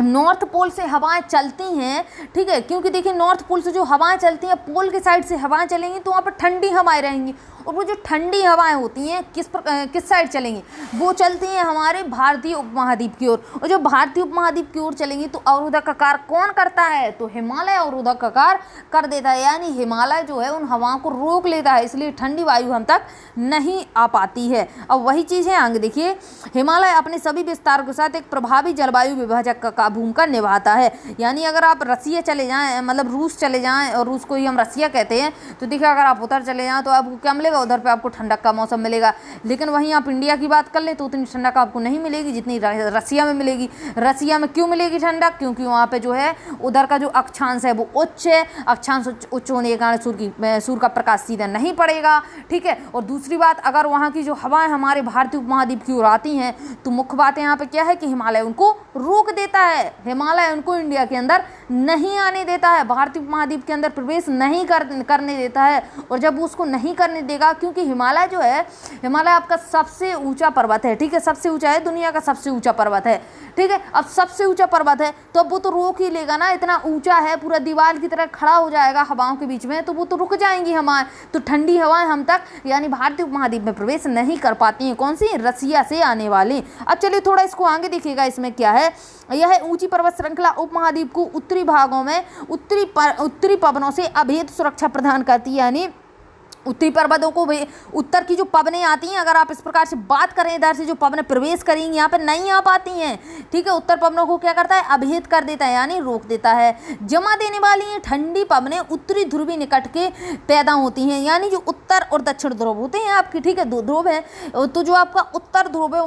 नॉर्थ पोल से हवाएं चलती हैं, ठीक है, क्योंकि देखिए नॉर्थ पोल से जो हवाएं चलती हैं, पोल के साइड से हवाएं चलेंगी तो वहाँ पर ठंडी हवाएं रहेंगी, और वो जो ठंडी हवाएं होती हैं किस साइड चलेंगी, वो चलती हैं हमारे भारतीय उपमहाद्वीप की ओर, और जो भारतीय उपमहाद्वीप की ओर चलेंगी तो अवरोधक का कार्य कौन करता है, तो हिमालय अवरोधक का कार्य कर देता है, यानी हिमालय जो है उन हवाओं को रोक लेता है, इसलिए ठंडी वायु हम तक नहीं आ पाती है। अब वही चीज़ है, आगे देखिए, हिमालय अपने सभी विस्तार के साथ एक प्रभावी जलवायु विभाजक का भूमिका निभाता है, यानी अगर आप रसिया चले जाएँ, मतलब रूस चले जाएँ, और रूस को ही हम रसिया कहते हैं, तो देखिए अगर आप उधर चले जाएँ तो आपको क्या मिलेगा, उधर पे आपको ठंडक का मौसम मिलेगा। लेकिन वहीं आप इंडिया की बात कर लें तो उतनी ठंडक आपको नहीं मिलेगी जितनी रसिया में मिलेगी। रसिया में क्यों मिलेगी ठंडक, क्योंकि वहाँ पे जो है उधर का जो अक्षांश है वो उच्च है, अक्षांश उच्च होने के कारण सूर्य का प्रकाश सीधा नहीं पड़ेगा, ठीक है। और दूसरी बात, अगर वहाँ की जो हवाएं हमारे भारतीय उपमहाद्वीप की ओर आती हैं तो मुख्य बात यहाँ पर क्या है कि हिमालय उनको रोक देता है, हिमालय उनको इंडिया के अंदर नहीं आने देता है, भारतीय उपमहाद्वीप के अंदर प्रवेश नहीं करने देता है। और जब उसको नहीं करने देगा, क्योंकि हिमालय जो है, हिमालय आपका सबसे ऊंचा पर्वत है, ठीक है, सबसे ऊंचा है, दुनिया का सबसे ऊंचा पर्वत है, ठीक है। अब सबसे ऊंचा पर्वत है तो अब वो तो रोक ही लेगा ना, इतना ऊंचा है, पूरा दीवार की तरह खड़ा हो जाएगा हवाओं के बीच में, तो वो तो रुक जाएंगी हवाएं, तो ठंडी हवाएं हम तक यानी भारतीय उपमहाद्वीप में प्रवेश नहीं कर पाती हैं। कौन सी, रसिया से आने वाली। अब चलिए थोड़ा इसको आगे देखिएगा, इसमें क्या है, यह ऊंची पर्वत श्रृंखला उपमहाद्वीप को उत्तरी भागों में उत्तरी पवनों से अभेद सुरक्षा प्रदान करती है, यानी उत्तरी पर्वतों को भी, उत्तर की जो पवनें आती हैं, अगर आप इस प्रकार से बात करें इधर से जो पवनें प्रवेश करेंगी यहाँ पर नहीं आ पाती हैं, ठीक है। उत्तर पवनों को क्या करता है, अभेद कर देता है यानी रोक देता है। जमा देने वाली ठंडी पवनें उत्तरी ध्रुवी निकट के पैदा होती हैं, यानी जो उत्तर और दक्षिण ध्रुव होते हैं आपकी, ठीक है, दो ध्रुव है, तो जो आपका उत्तर ध्रुव है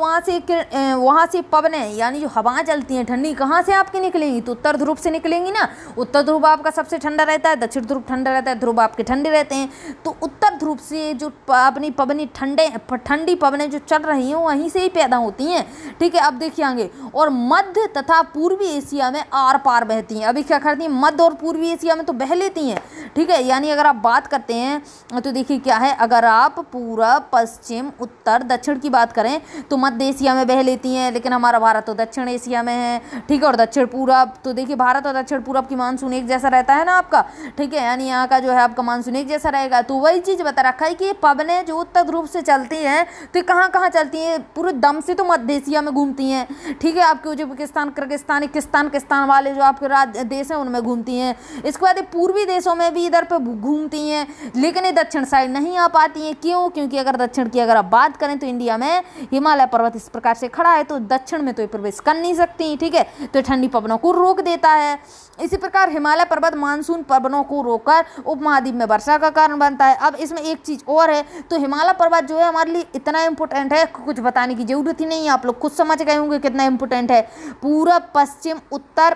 वहाँ से पवनें यानी जो हवाएं चलती हैं ठंडी कहाँ से आपकी निकलेंगी, तो उत्तर ध्रुव से निकलेंगी ना। उत्तर ध्रुव आपका सबसे ठंडा रहता है, दक्षिण ध्रुव ठंडा रहता है, ध्रुव आपके ठंडे रहते हैं। तो उत्तर ध्रुव से जो अपनी पवनी ठंडी पवनें जो चल रही हैं वहीं से ही पैदा होती हैं, ठीक है। अब देखिए आगे, और मध्य तथा पूर्वी एशिया में आर पार बहती हैं। अभी क्या करती हैं, मध्य और पूर्वी एशिया में तो बह लेती हैं, ठीक है। यानी अगर आप बात करते हैं तो देखिए क्या है, अगर आप पूरब पश्चिम उत्तर दक्षिण की बात करें तो मध्य एशिया में बह लेती हैं, लेकिन हमारा भारत तो दक्षिण एशिया में है, ठीक है। और दक्षिण पूरब, तो देखिए भारत और दक्षिण पूरब की मानसून एक जैसा रहता है ना आपका, ठीक है, यानी यहाँ का जो है आपका मानसून एक जैसा रहेगा। तो वही चीज़ बता रखा है कि पवनें जो उत्तर ध्रुव से चलती हैं तो कहाँ कहाँ चलती हैं, पूरे दम से तो मध्य एशिया में घूमती हैं, ठीक है। आपके जो पाकिस्तान किर्गिस्तान किस्तान वाले जो आपके देश हैं उनमें घूमती हैं। इसके बाद पूर्वी देशों में भी इधर पर घूमती हैं, लेकिन ये दक्षिण साइड नहीं आ पाती हैं। क्यों? क्योंकि अगर दक्षिण की अगर आप बात करें तो इंडिया में हिमालय पर्वत इस प्रकार से खड़ा है, तो दक्षिण में तो ये प्रवेश कर नहीं सकती, ठीक है, तो ठंडी पवनों को रोक देता है। इसी प्रकार हिमालय पर्वत मानसून पवनों को रोककर उपमहाद्वीप में वर्षा का कारण बनता है। अब इसमें एक चीज़ और है, तो हिमालय पर्वत जो है हमारे लिए इतना इंपॉर्टेंट है कुछ बताने की ज़रूरत ही नहीं है, आप लोग खुद समझ गए होंगे कितना इंपॉर्टेंट है। पूरब पश्चिम उत्तर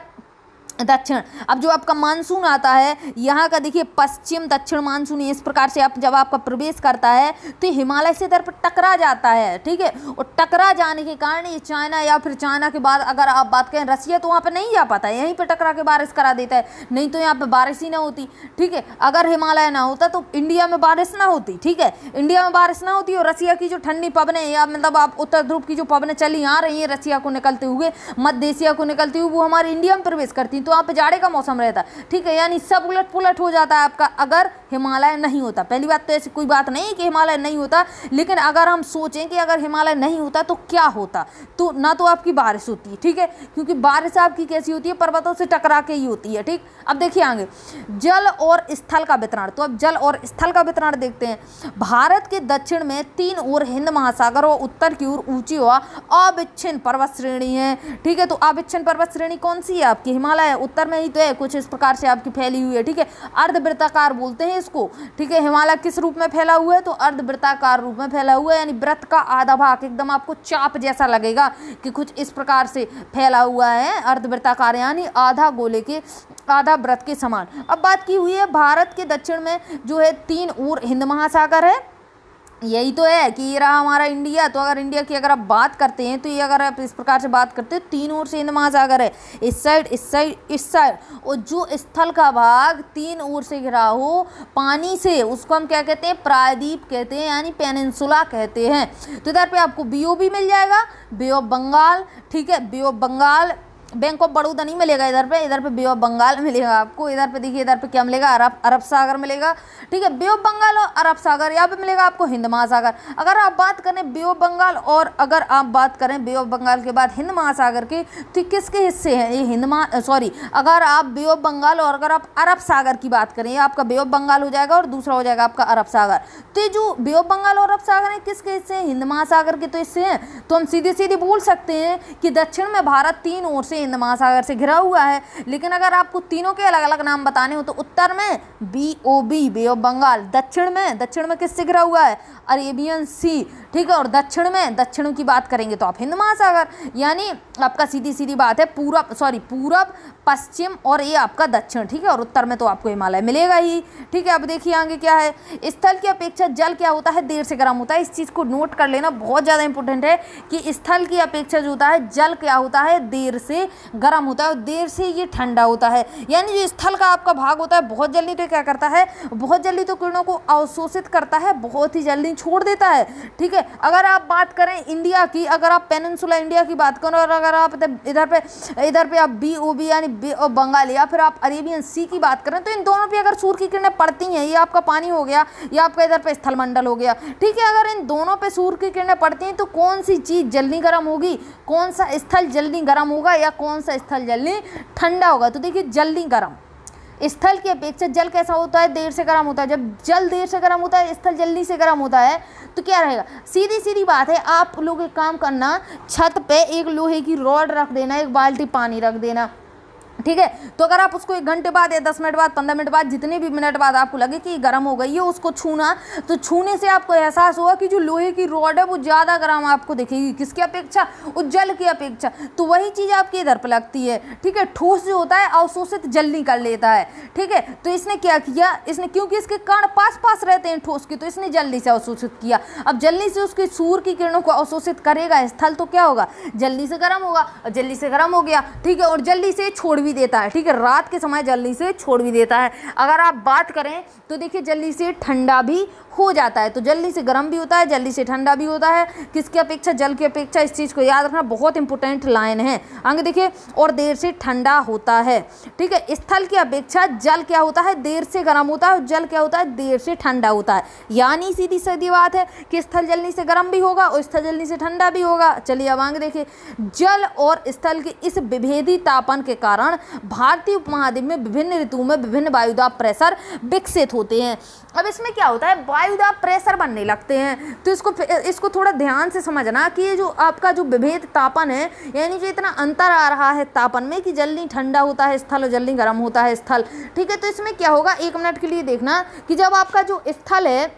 दक्षिण, अब जो आपका मानसून आता है यहाँ का, देखिए पश्चिम दक्षिण मानसून इस प्रकार से आप जब आपका प्रवेश करता है तो हिमालय से इधर पर टकरा जाता है, ठीक है। और टकरा जाने के कारण ये चाइना, या फिर चाइना के बाद अगर आप बात करें रसिया, तो वहाँ पर नहीं जा पाता, यहीं पर टकरा के बारिश करा देता है, नहीं तो यहाँ पर बारिश ही ना होती, ठीक है। अगर हिमालय ना होता तो इंडिया में बारिश ना होती, ठीक है, इंडिया में बारिश ना होती। और रसिया की जो ठंडी पवनें, या मतलब आप उत्तर ध्रुव की जो पवनें चली आ रही हैं रसिया को निकलते हुए, मध्य एशिया को निकलते हुए, वो हमारे इंडिया में प्रवेश करती, तो वहाँ पे जाड़े का मौसम रहता, ठीक है। यानी सब उलट पुलट हो जाता है आपका अगर हिमालय नहीं होता। पहली बात तो ऐसी कोई बात नहीं कि हिमालय नहीं होता, लेकिन अगर हम सोचें कि अगर हिमालय नहीं होता तो क्या होता, तो ना तो आपकी बारिश होती, ठीक है, क्योंकि बारिश आपकी कैसी होती है, पर्वतों से टकरा के ही होती है, ठीक। अब देखिए आगे, जल और स्थल का वितरण, तो अब जल और स्थल का वितरण देखते हैं। भारत के दक्षिण में तीन ओर हिंद महासागर और उत्तर की ओर ऊंची हुआ अविच्छिन्न पर्वत श्रेणी है, ठीक है। तो अविच्छिन्न पर्वत श्रेणी कौन सी है आपकी, हिमालय उत्तर में ही तो है, कुछ इस प्रकार से आपकी फैली हुई है, ठीक है, अर्धवृत्ताकार बोलते हैं इसको, ठीक है। हिमालय किस रूप में फैला हुआ है, तो अर्धवृत्ताकार रूप में फैला हुआ है, यानी व्रत का आधा भाग एकदम आपको चाप जैसा लगेगा कि कुछ इस प्रकार से फैला हुआ है, अर्धवृत्ताकार यानी आधा गोले के आधा व्रत के समान। अब बात की हुई है भारत के दक्षिण में जो है तीन ओर हिंद महासागर है, यही तो है कि ये रहा हमारा इंडिया। तो अगर इंडिया की अगर आप बात करते हैं तो ये अगर आप इस प्रकार से बात करते हैं, तीन ओर से हिंद महासागर है, इस साइड इस साइड इस साइड, और जो स्थल का भाग तीन ओर से घिरा हो पानी से, उसको हम क्या कहते हैं, प्रायद्वीप कहते हैं, यानी पेनिनसुला कहते हैं। तो इधर पे आपको बी मिल जाएगा, बे ऑफ बंगाल, ठीक है, bay of Bengal, bank of Baroda नहीं मिलेगा इधर पे, इधर पे बे ऑफ बंगाल मिलेगा आपको। इधर पे देखिए, इधर पे क्या मिलेगा, अरब सागर मिलेगा, ठीक है। बे ऑफ बंगाल और अरब सागर, यहाँ पे मिलेगा आपको हिंद महासागर। अगर आप बात करें बे ऑफ बंगाल और अगर आप बात करें बे ऑफ बंगाल के बाद हिंद महासागर के, तो किसके हिस्से हैं ये अगर आप बे ऑफ बंगाल और अगर आप अरब सागर की बात करें, आपका बे ऑफ बंगाल हो जाएगा और दूसरा हो जाएगा आपका अरब सागर। तो ये जो बे ऑफ बंगाल और अरब सागर है किसके हिस्से हैं, हिंद महासागर के तो हिस्से हैं। तो हम सीधे सीधे बोल सकते हैं कि दक्षिण में भारत तीन ओर से हिंद महासागर से घिरा हुआ है। लेकिन अगर आपको तीनों के अलग अलग नाम बताने हो तो उत्तर में बीओबी बे ऑफ बंगाल, दक्षिण में किससे घिरा हुआ है, अरेबियन सी, ठीक है। और दक्षिण की बात करेंगे तो आप हिंद महासागर, यानी आपका सीधी सीधी बात है पूरब पश्चिम और ये आपका दक्षिण, ठीक है। और उत्तर में तो आपको हिमालय मिलेगा ही, ठीक है। अब देखिए आगे क्या है, स्थल की अपेक्षा जल क्या होता है, देर से गर्म होता है। इस चीज़ को नोट कर लेना, बहुत ज़्यादा इंपॉर्टेंट है कि स्थल की अपेक्षा जो होता है जल क्या होता है, देर से गर्म होता है और देर से ये ठंडा होता है। यानी जो स्थल का आपका भाग होता है बहुत जल्दी तो क्या करता है, बहुत जल्दी तो किरणों को अवशोषित करता है, बहुत ही जल्दी छोड़ देता है, ठीक है। अगर आप बात करें इंडिया की, अगर आप पेनिनसुला इंडिया की बात करें और अगर आप इधर पे आप बीओबी यानी बे ऑफ बंगाल या फिर आप अरेबियन सी की बात करें, तो इन दोनों पे अगर सूर्य की किरणें पड़ती हैं, ये आपका पानी हो गया या आपका इधर पे स्थलमंडल हो गया, ठीक है। अगर इन दोनों पे सूर्य की किरणें पड़ती हैं तो कौन सी चीज़ जल्दी गर्म होगी, कौन सा स्थल जल्दी गर्म होगा या कौन सा स्थल जल्दी ठंडा होगा, तो देखिए जल्दी गर्म स्थल की अपेक्षा जल कैसा होता है, देर से गर्म होता है। जब जल देर से गर्म होता है, स्थल जल्दी से गर्म होता है, तो क्या रहेगा? सीधी सीधी बात है, आप लोग एक काम करना, छत पे एक लोहे की रॉड रख देना, एक बाल्टी पानी रख देना, ठीक है। तो अगर आप उसको 1 घंटे बाद या 10 मिनट बाद, 15 मिनट बाद, जितने भी मिनट बाद आपको लगे कि गर्म हो गई है, उसको छूना। तो छूने से आपको एहसास होगा कि जो लोहे की रॉड है वो ज़्यादा गर्म आपको दिखेगी, किसकी अपेक्षा? उस जल की अपेक्षा। तो वही चीज़ आपके इधर पर लगती है, ठीक है। ठोस जो होता है अवशोषित जल्दी कर लेता है, ठीक है। तो इसने क्या किया, इसने, क्योंकि इसके कण पास पास रहते हैं ठोस के, तो इसने जल्दी से अवशोषित किया। अब जल्दी से उसके सूर्य की किरणों को अवशोषित करेगा स्थल, तो क्या होगा? जल्दी से गर्म होगा, और जल्दी से गर्म हो गया, ठीक है, और जल्दी से छोड़ भी देता है, ठीक है। रात के समय जल्दी से छोड़ भी देता है। अगर आप बात करें तो देखिए, जल्दी से ठंडा भी हो जाता है। तो जल्दी से गर्म भी होता है, जल्दी से ठंडा भी होता है, किसकी अपेक्षा? जल की अपेक्षा। इस चीज़ को याद रखना, बहुत इंपॉर्टेंट लाइन है। आगे देखिए, और देर से ठंडा होता है, ठीक है। स्थल की अपेक्षा जल क्या होता है? देर से गर्म होता है। जल क्या होता है? देर से ठंडा होता है। यानी सीधी सीधी बात है कि स्थल जल्दी से गर्म भी होगा और स्थल जल्दी से ठंडा भी होगा। चलिए अब आगे देखिए, जल और स्थल के इस विभेदी तापन के कारण भारतीय उपमहाद्वीप में विभिन्न ऋतुओं में विभिन्न वायुदाब प्रेशर विकसित होते हैं। अब इसमें क्या होता है? वायुदाब प्रेशर बनने लगते हैं। तो इसको थोड़ा ध्यान से समझना कि ये जो आपका जो विभेद तापन है, यानी जो इतना अंतर आ रहा है तापन में कि जल्दी ठंडा होता है स्थल और जल्दी गर्म होता है स्थल, ठीक है। तो इसमें क्या होगा, 1 मिनट के लिए देखना कि जब आपका जो स्थल है,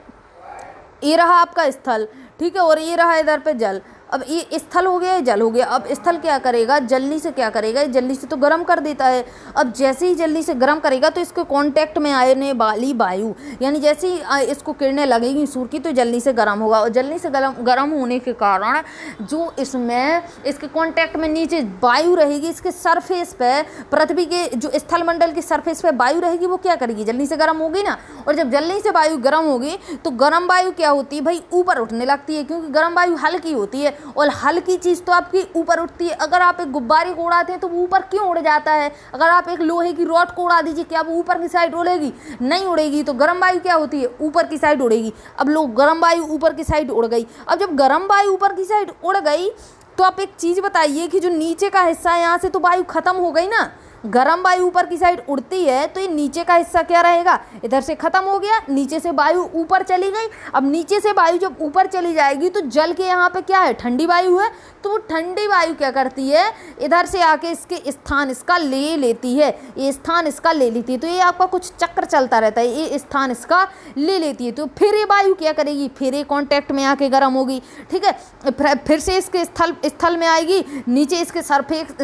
ये रहा आपका स्थल, ठीक है, और ये रहा इधर पे जल। अब ये स्थल हो गया, जल हो गया। अब स्थल क्या करेगा? जल्दी से क्या करेगा? जल्दी से तो गर्म कर देता है। अब जैसे ही जल्दी से गर्म करेगा तो इसके कांटेक्ट में आने वाली वायु, यानी जैसे ही इसको किरणें लगेगी सूर्य की, तो जल्दी से गर्म होगा। और जल्दी से गर्म होने के कारण जो इसमें, इसके कांटेक्ट में नीचे वायु रहेगी, इसके सरफेस पर, पृथ्वी के जो स्थलमंडल की सरफेस पर वायु रहेगी, वो क्या करेगी? जल्दी से गर्म होगी ना। और जब जल्दी से वायु गर्म होगी तो गर्म वायु क्या होती है भाई? ऊपर उठने लगती है, क्योंकि गर्म वायु हल्की होती है और हल्की चीज़ तो आपकी ऊपर उठती है। अगर आप एक गुब्बारे को उड़ाते हैं तो वो ऊपर क्यों उड़ जाता है? अगर आप एक लोहे की रॉड को उड़ा दीजिए, क्या वो ऊपर की साइड उड़ेगी? नहीं उड़ेगी। तो गर्म वायु क्या होती है? ऊपर की साइड उड़ेगी। अब लोग, गर्म वायु ऊपर की साइड उड़ गई। अब जब गर्म वायु ऊपर की साइड उड़ गई तो आप एक चीज़ बताइए कि जो नीचे का हिस्सा है, यहाँ से तो वायु खत्म हो गई ना। गर्म वायु ऊपर की साइड उड़ती है तो ये नीचे का हिस्सा क्या रहेगा? इधर से ख़त्म हो गया, नीचे से वायु ऊपर चली गई। अब नीचे से वायु जब ऊपर चली जाएगी तो जल के यहाँ पे क्या है? ठंडी वायु है। तो वो ठंडी वायु क्या करती है? इधर से आके इसके स्थान इसका ले लेती है, ये स्थान इसका ले लेती है। तो ये आपका कुछ चक्कर चलता रहता है, ये स्थान इसका ले लेती है। तो फिर ये वायु क्या करेगी? फिर ये कॉन्टैक्ट में आके गर्म होगी, ठीक है। फिर से इसके स्थल में आएगी, नीचे इसके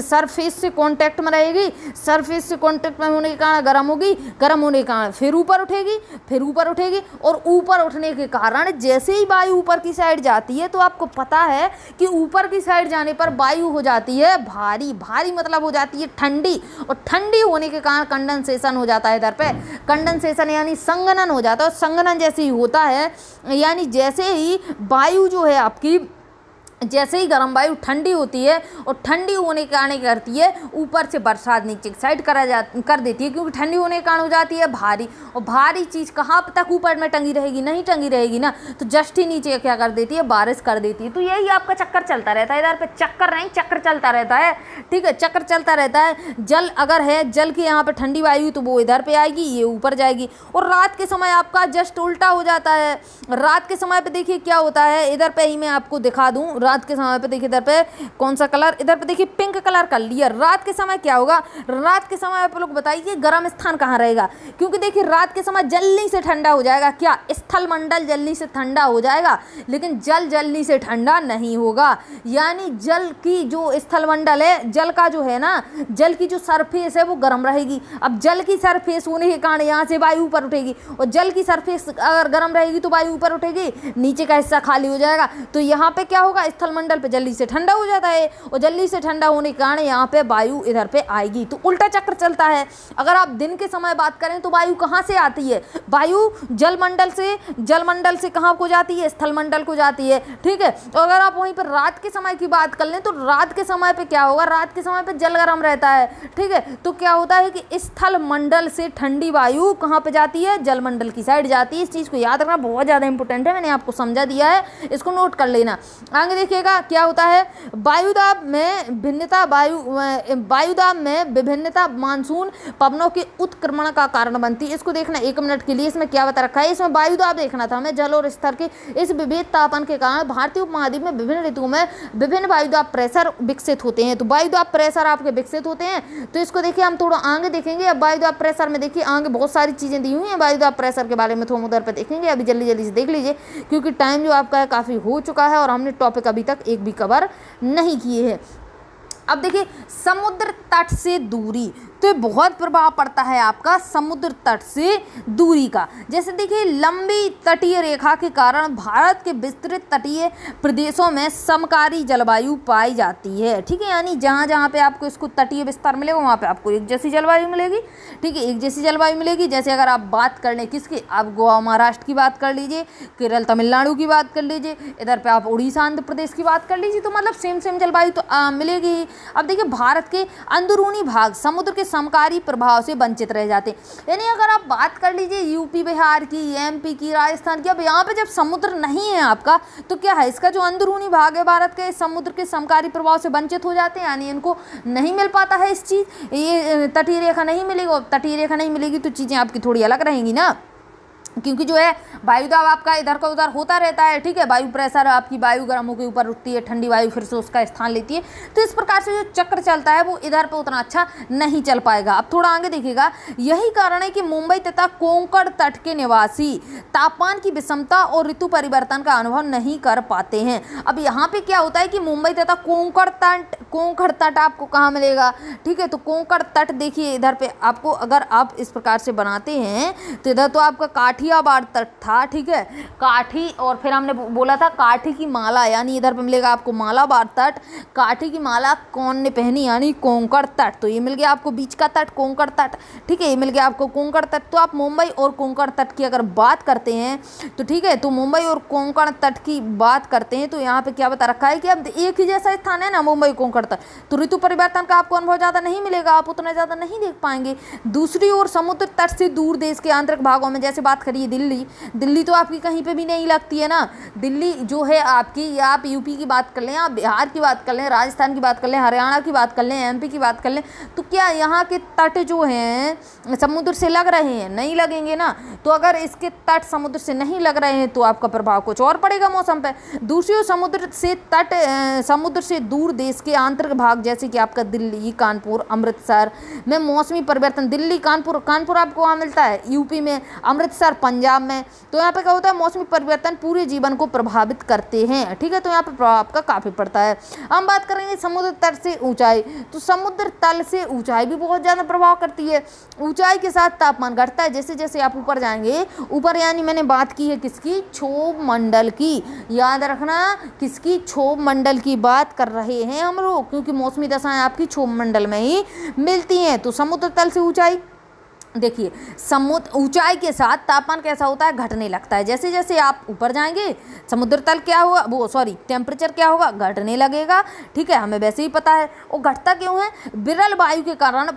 सरफेस से कॉन्टैक्ट में रहेगी, सरफेस से कॉन्टैक्ट में होने के कारण गर्म होगी, गर्म होने के कारण फिर ऊपर उठेगी, फिर ऊपर उठेगी। और ऊपर उठने के कारण जैसे ही वायु ऊपर की साइड जाती है, तो आपको पता है कि ऊपर की साइड जाने पर वायु हो जाती है भारी, भारी मतलब हो जाती है ठंडी। और ठंडी होने के कारण कंडेंसेशन हो जाता है इधर पे, कंडेंसेशन यानी संघनन हो जाता है। और संघनन जैसे ही होता है, यानी जैसे ही वायु जो है आपकी, जैसे ही गर्म वायु ठंडी होती है और ठंडी होने के कारण करती है ऊपर से बरसात नीचे की साइड कर देती है, क्योंकि ठंडी होने के कारण हो जाती है भारी। और भारी चीज़ कहाँ तक ऊपर में टंगी रहेगी? नहीं टंगी रहेगी ना। तो जस्ट ही नीचे क्या कर देती है? बारिश कर देती है। तो यही आपका चक्कर चलता रहता है इधर पर, चक्कर नहीं, चक्कर चलता रहता है, ठीक है, चक्कर चलता रहता है। जल अगर है, जल के यहाँ पर ठंडी वायु, तो वो इधर पर आएगी, ये ऊपर जाएगी। और रात के समय आपका जस्ट उल्टा हो जाता है। रात के समय पर देखिए क्या होता है, इधर पर ही मैं आपको दिखा दूँ। रात के समय पे देखिए, इधर पे कौन सा कलर? इधर पे देखिए पिंक कलर कर लिया। रात के समय क्या होगा? रात के समय आप लोग बताइए गर्म स्थान कहाँ रहेगा? क्योंकि देखिए रात के समय जल्दी से ठंडा हो जाएगा। क्या? स्थलमंडल जल्दी से ठंडा हो जाएगा, लेकिन जल जल्दी से ठंडा नहीं होगा। यानी जल की जो स्थलमंडल है, जल का जो है ना, जल की जो सरफेस है वो गर्म रहेगी। अब जल की सरफेस होने के कारण यहाँ से वायु ऊपर उठेगी, और जल की सरफेस अगर गर्म रहेगी तो वायु ऊपर उठेगी, नीचे का हिस्सा खाली हो जाएगा। तो यहाँ पे क्या होगा? स्थलमंडल पे जल्दी से ठंडा हो जाता है, और जल्दी से ठंडा होने के कारण यहाँ पे वायु इधर पे आएगी। तो उल्टा चक्कर चलता है। अगर आप दिन के समय बात करें तो वायु कहाँ से आती है? वायु जलमंडल से, जलमंडल से कहाँ को जाती है? स्थलमंडल को जाती है, ठीक है। और अगर आप वहीं पर रात के समय की बात कर लें तो रात के समय पर क्या होगा? रात के समय पर जल गर्म रहता है, ठीक है। तो क्या होता है कि स्थलमंडल से ठंडी वायु कहाँ पर जाती है? जलमंडल की साइड जाती है। इस चीज़ को याद रखना, बहुत ज़्यादा इंपॉर्टेंट है। मैंने आपको समझा दिया है, इसको नोट कर लेना। आगे देखिएगा क्या होता है, वायुदाब में विभिन्नता मानसून पवनों के उत्क्रमण का कारण बनती है। इसको देखना 1 मिनट के लिए, इसमें क्या बता रखा है, इसमें वायुदाब देखना था हमें। जल और स्तर के इस विभेद तापन के कारण भारतीय उपमहाद्वीप में विभिन्न ऋतुओं में विभिन्न वायुदाब प्रेशर विकसित होते हैं। तो वायुदाब प्रेशर आपके विकसित होते हैं, तो इसको देखिए हम थोड़ा आगे देखेंगे। अब वायुदाब प्रेशर में देखिए आगे बहुत सारी चीजें दी हुई हैं, वायुदाब प्रेशर के बारे में थोड़ा उधर पर देखेंगे। अभी जल्दी जल्दी से देख लीजिए क्योंकि टाइम जो आपका है काफ़ी हो चुका है और हमने टॉपिक अभी तक एक भी कवर नहीं किए हैं। अब देखिए समुद्र तट से दूरी, तो बहुत प्रभाव पड़ता है आपका समुद्र तट से दूरी का। जैसे देखिए लंबी तटीय रेखा के कारण भारत के विस्तृत तटीय प्रदेशों में समकारी जलवायु पाई जाती है। ठीक है, यानी जहाँ जहाँ पे आपको इसको तटीय विस्तार मिलेगा वहाँ पे आपको एक जैसी जलवायु मिलेगी। ठीक है, एक जैसी जलवायु मिलेगी। जैसे अगर आप बात कर लें किसकी, आप गोवा महाराष्ट्र की बात कर लीजिए, केरल तमिलनाडु की बात कर लीजिए, इधर पर आप उड़ीसा आंध्र प्रदेश की बात कर लीजिए, तो मतलब सेम जलवायु तो मिलेगी ही। अब देखिए भारत के अंदरूनी भाग समुद्र के समकारी प्रभाव से वंचित रह जाते हैं। यानी अगर आप बात कर लीजिए यूपी बिहार की, एमपी की, राजस्थान की, अब यहाँ पे जब समुद्र नहीं है आपका तो क्या है, इसका जो अंदरूनी भाग है भारत के समुद्र के समकारी प्रभाव से वंचित हो जाते हैं। यानी इनको नहीं मिल पाता है इस चीज़, ये तटीय रेखा नहीं मिलेगी। तटीय रेखा नहीं मिलेगी तो चीज़ें आपकी थोड़ी अलग रहेंगी ना, क्योंकि जो है वायुदाब आपका इधर का उधर होता रहता है। ठीक है, वायु प्रेशर आपकी वायु गर्म होकर ऊपर उठती है, ठंडी वायु फिर से उसका स्थान लेती है, तो इस प्रकार से जो चक्र चलता है वो इधर पे उतना अच्छा नहीं चल पाएगा। अब थोड़ा आगे देखिएगा, यही कारण है कि मुंबई तथा कोंकण तट के निवासी तापमान की विषमता और ऋतु परिवर्तन का अनुभव नहीं कर पाते हैं। अब यहाँ पर क्या होता है कि मुंबई तथा कोंकण तट आपको कहाँ मिलेगा। ठीक है, तो कोंकण तट देखिए इधर पर आपको, अगर आप इस प्रकार से बनाते हैं तो इधर तो आपका काठी तट था। ठीक है, काठी, और फिर हमने बोला था काठी की माला, यानी इधर पे मिलेगा आपको मालाबार तट। काठी की माला कौन ने पहनी, यानी कोंकण तट, तो ये मिल गया आपको बीच का तट कोंकण तट। ठीक है, ये मिल गया आपको कोंकण तट। तो आप मुंबई और कोंकण तट की अगर बात करते हैं तो ठीक है, तो मुंबई और कोंकण तट की बात करते हैं तो यहाँ पे क्या बता रखा है कि अब एक ही जैसा स्थान है ना मुंबई कोंकण तट, तो ऋतु परिवर्तन का आपको अनुभव ज़्यादा नहीं मिलेगा, आप उतना ज़्यादा नहीं देख पाएंगे। दूसरी ओर समुद्र तट से दूर देश के आंतरिक भागों में, जैसे बात करिए दिल्ली तो आपकी कहीं पे भी नहीं लगती है ना। दिल्ली जो है आपकी, आप यूपी की बात कर लें, आप बिहार की बात कर लें, राजस्थान की बात कर लें, हरियाणा की बात कर लें, एमपी की बात कर लें, तो क्या यहाँ के तट जो हैं समुद्र से लग रहे हैं, नहीं लगेंगे ना। तो अगर इसके तट समुद्र से नहीं लग रहे हैं तो आपका प्रभाव कुछ और पड़ेगा मौसम पर। दूसरी ओर समुद्र से दूर देश के आंतरिक भाग, जैसे कि आपका दिल्ली, कानपुर, अमृतसर में मौसमी परिवर्तन, दिल्ली, कानपुर आपको वहाँ मिलता है यूपी में, अमृतसर पंजाब में, तो यहाँ पे क्या होता है मौसमी परिवर्तन पूरे जीवन को प्रभावित करते हैं। ठीक है, तो यहाँ पे प्रभाव आपका काफ़ी पड़ता है। हम बात करेंगे समुद्र तल से ऊंचाई, तो समुद्र तल से ऊंचाई भी बहुत ज़्यादा प्रभाव करती है। ऊंचाई के साथ तापमान घटता है, जैसे जैसे आप ऊपर जाएंगे, ऊपर यानी मैंने बात की है किसकी, क्षोभ मंडल की, याद रखना किसकी, क्षोभ मंडल की बात कर रहे हैं हम लोग, क्योंकि मौसमी दशाएँ आपकी क्षोभ मंडल में ही मिलती हैं। तो समुद्र तल से ऊंचाई देखिए, समुद्र ऊंचाई के साथ तापमान कैसा होता है, घटने लगता है। जैसे जैसे आप ऊपर जाएंगे समुद्र तल क्या होगा, वो सॉरी टेम्परेचर क्या होगा, घटने लगेगा। ठीक है, हमें वैसे ही पता है। वो घटता क्यों है, विरल वायु के कारण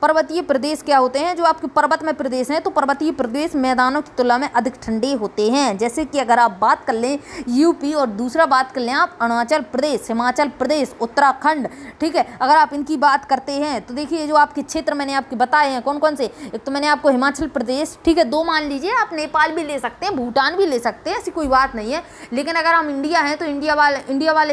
पर्वतीय प्रदेश क्या होते हैं, जो आपके पर्वतमय प्रदेश हैं, तो पर्वतीय प्रदेश मैदानों की तुलना में अधिक ठंडे होते हैं। जैसे कि अगर आप बात कर लें यूपी, और दूसरा बात कर लें आप अरुणाचल प्रदेश, हिमाचल प्रदेश, उत्तराखंड। ठीक है, अगर आप इनकी बात करते हैं तो देखिए जो आपके क्षेत्र मैंने आपके बताए हैं कौन कौन से, एक तो मैंने आपको हिमाचल प्रदेश, ठीक है, दो मान लीजिए, आप नेपाल भी ले सकते हैं, भूटान भी ले सकते हैं, ऐसी कोई बात नहीं है। लेकिन अगर हम इंडिया हैं तो इंडिया वाले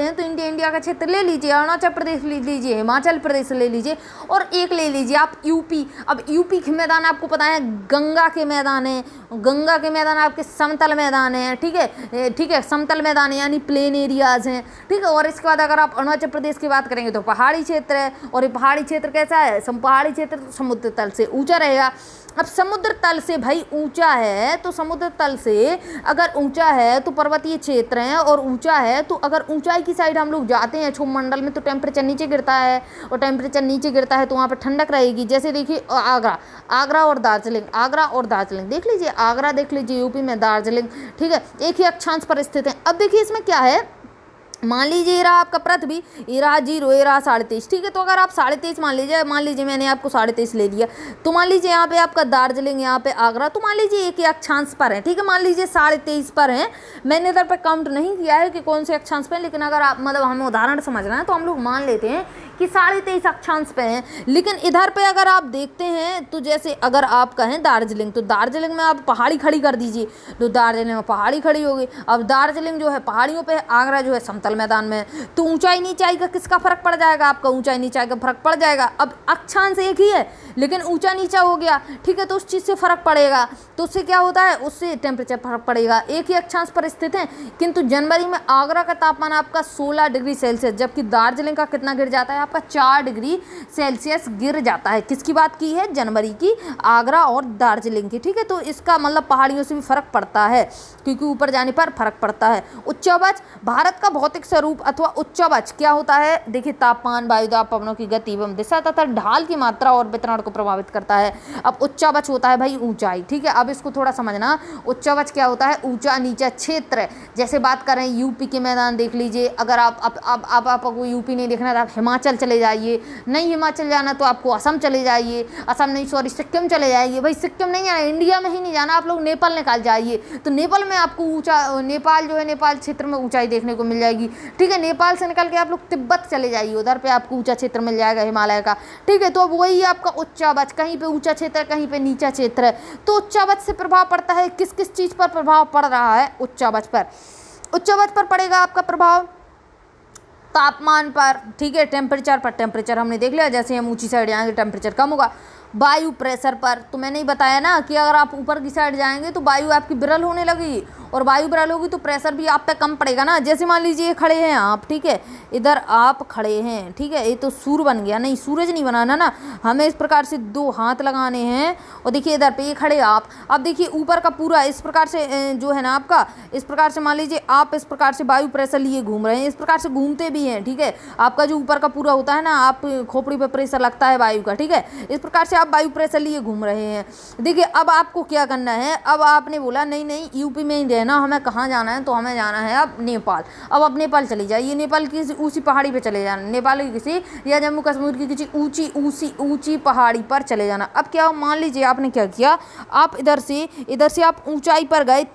हैं तो इंडिया का क्षेत्र ले लीजिए, अरुणाचल प्रदेश ले लीजिए, हिमाचल प्रदेश ले लीजिए, और एक ले लीजिए आप यूपी। अब यूपी के मैदान आपको पता है गंगा के मैदान है, गंगा के मैदान आपके समतल मैदान है। ठीक है, समतल मैदान यानी प्लेन एरियाज हैं। ठीक है, और इसके बाद अगर आप अरुणाचल प्रदेश की बात करेंगे तो पहाड़ी क्षेत्र है, और ये पहाड़ी क्षेत्र कैसा है, पहाड़ी क्षेत्र तो समुद्र तल से ऊंचा रहेगा। अब समुद्र तल से भाई ऊंचा है, तो समुद्र तल से अगर ऊंचा है तो पर्वतीय क्षेत्र हैं, और ऊंचा है तो अगर ऊंचाई की साइड हम लोग जाते हैं क्षोभ मंडल में तो टेम्परेचर नीचे गिरता है, और टेम्परेचर नीचे गिरता है तो वहाँ पर ठंडक रहेगी। जैसे देखिए आगरा और दार्जिलिंग देख लीजिए, आगरा देख लीजिए यूपी में, दार्जिलिंग, ठीक है, एक ही अक्षांश पर स्थित है। अब देखिए इसमें क्या है, मान लीजिए ये रहा आपका पृथ्वी, ये रहा 0, ये रहा 23.5, ठीक है। तो अगर आप 23.5 मान लीजिए मैंने आपको 23.5 ले लिया, तो मान लीजिए यहाँ पे आपका दार्जिलिंग, यहाँ पे आगरा, तो मान लीजिए एक ही अक्षांश पर है, ठीक है। मान लीजिए 23.5 पर हैं, मैंने इधर पर काउंट नहीं किया है कि कौन से अक्षांश पर, लेकिन अगर आप मतलब हमें उदाहरण समझना है तो हम लोग मान लेते हैं कि 23.5 अक्षांश पे हैं। लेकिन इधर पे अगर आप देखते हैं तो जैसे अगर आप कहें दार्जिलिंग, तो दार्जिलिंग में आप पहाड़ी खड़ी कर दीजिए, तो दार्जिलिंग में पहाड़ी खड़ी होगी। अब दार्जिलिंग जो है पहाड़ियों पे, आगरा जो है समतल मैदान में, तो ऊंचाई नीचाई का किसका फर्क पड़ जाएगा? आपका ऊंचाई नीचाई का फर्क पड़ जाएगा। अब अक्षांश एक ही है लेकिन ऊंचा नीचा हो गया, ठीक है, तो उस चीज़ से फर्क पड़ेगा। तो उससे क्या होता है? उससे टेम्परेचर फर्क पड़ेगा। एक ही अक्षांश पर स्थित है, किंतु जनवरी में आगरा का तापमान आपका 16 डिग्री सेल्सियस, जबकि दार्जिलिंग का कितना गिर जाता है? आपका 4 डिग्री सेल्सियस गिर जाता है। किसकी बात की है? जनवरी की, आगरा और दार्जिलिंग की, ठीक है। तो इसका मतलब पहाड़ियों से भी फर्क पड़ता है, क्योंकि ऊपर जाने पर फर्क पड़ता है। उच्चावच, भारत का भौतिक स्वरूप अथवा उच्चावच क्या होता है? देखिए, तापमान, वायुदाब, पवनों की गति एवं दिशा तथा ढाल की मात्रा और वितरण को प्रभावित करता है। अब उच्चावच होता है भाई ऊंचाई, ठीक है। अब इसको थोड़ा समझना, उच्चावच क्या होता है? ऊंचा नीचा क्षेत्र। जैसे बात करें यूपी के मैदान देख लीजिए, अगर आपको यूपी नहीं देखना तो आप हिमाचल चले जाइए, नहीं हिमाचल जाना तो आपको असम चले जाइए, असम नहीं सॉरी सिक्किम चले जाइए। भाई सिक्किम नहीं जाना, इंडिया में ही नहीं जाना, आप लोग नेपाल निकाल जाइए, तो नेपाल में आपको ऊंचा, नेपाल जो है नेपाल क्षेत्र में ऊंचाई देखने को मिल जाएगी, ठीक है। नेपाल से निकल के आप लोग तिब्बत चले जाइए, उधर पे आपको ऊंचा क्षेत्र मिल जाएगा हिमालय का, ठीक है। तो अब वही आपका उच्चावच, कहीं पे ऊंचा क्षेत्र कहीं पे नीचा क्षेत्र है। तो उच्चावच से प्रभाव पड़ता है, किस किस चीज़ पर प्रभाव पड़ रहा है? उच्चावच पर। उच्चावच पर पड़ेगा आपका प्रभाव तापमान पर, ठीक है, टेम्परेचर पर, टेम्परेचर हमने देख लिया, जैसे हम ऊंची साइड जाएंगे टेम्परेचर कम होगा। वायु प्रेशर पर, तो मैंने ही बताया ना कि अगर आप ऊपर की साइड जाएंगे तो वायु आपकी बिरल होने लगेगी, और वायु बिरल होगी तो प्रेशर भी आप पे कम पड़ेगा ना। जैसे मान लीजिए खड़े हैं आप, ठीक है, इधर आप खड़े हैं, ठीक है, ये तो सूर्य बन गया, नहीं सूरज नहीं बनाना ना, हमें इस प्रकार से दो हाथ लगाने हैं, और देखिए इधर पे ये खड़े आप। अब देखिए ऊपर का पूरा इस प्रकार से जो है ना आपका, इस प्रकार से मान लीजिए आप इस प्रकार से वायु प्रेशर लिए घूम रहे हैं, इस प्रकार से घूमते भी हैं, ठीक है। आपका जो ऊपर का पूरा होता है ना, आप खोपड़ी पर प्रेशर लगता है वायु का, ठीक है, इस प्रकार से वायु प्रेशर लिए घूम रहे हैं। देखिए अब आपको क्या करना है, अब आपने बोला नहीं नहीं यूपी में ही रहना, हमें कहाँ जाना है? तो हमें जाना है अब नेपाल। अब आप नेपाल चले जाइए, नेपाल की ऊंची पहाड़ी पे चले जाना, नेपाल की किसी या जम्मू कश्मीर की किसी ऊंची पहाड़ी पर चले जाना। अब क्या मान लीजिए आपने क्या किया, आप इधर से आप ऊंचाई पर गए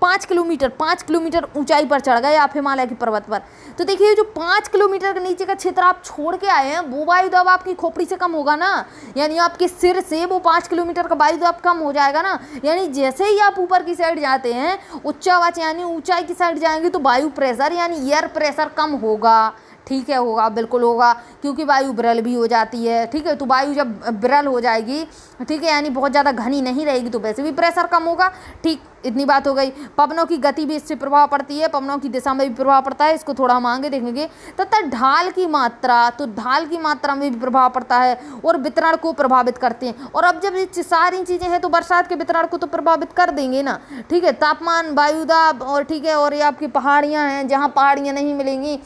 5 किलोमीटर ऊंचाई पर चढ़ गए आप हिमालय की पर्वत पर, तो देखिए जो 5 किलोमीटर के नीचे का क्षेत्र आप छोड़ के आए हैं, वो वायुदाब आपकी खोपड़ी से कम होगा ना, यानी आपके सिर से वो 5 किलोमीटर का वायुदाब कम हो जाएगा ना। यानी जैसे ही आप ऊपर की साइड जाते हैं, उच्चावच यानी ऊंचाई की साइड जाएंगे तो वायु प्रेशर यानी एयर प्रेशर कम होगा, ठीक है, होगा, बिल्कुल होगा, क्योंकि वायु बिरल भी हो जाती है, ठीक है। तो वायु जब बिरल हो जाएगी, ठीक है, यानी बहुत ज़्यादा घनी नहीं रहेगी, तो वैसे भी प्रेशर कम होगा, ठीक, इतनी बात हो गई। पवनों की गति भी इससे प्रभाव पड़ती है, पवनों की दिशा में भी प्रभाव पड़ता है, इसको थोड़ा हम आगे देखेंगे। तथा ढाल की मात्रा, तो ढाल की मात्रा में भी प्रभाव पड़ता है और वितरण को प्रभावित करते हैं। और अब जब ये सारी चीज़ें हैं तो बरसात के वितरण को तो प्रभावित कर देंगे ना, ठीक है। तापमान, वायुदाब और ठीक है, और ये आपकी पहाड़ियाँ हैं, जहाँ पहाड़ियाँ नहीं मिलेंगी,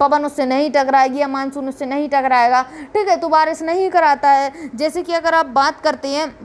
पवन उससे नहीं टकराएगी या मानसून उससे नहीं टकराएगा, ठीक है, तो बारिश नहीं कराता है। जैसे कि अगर आप बात करते हैं,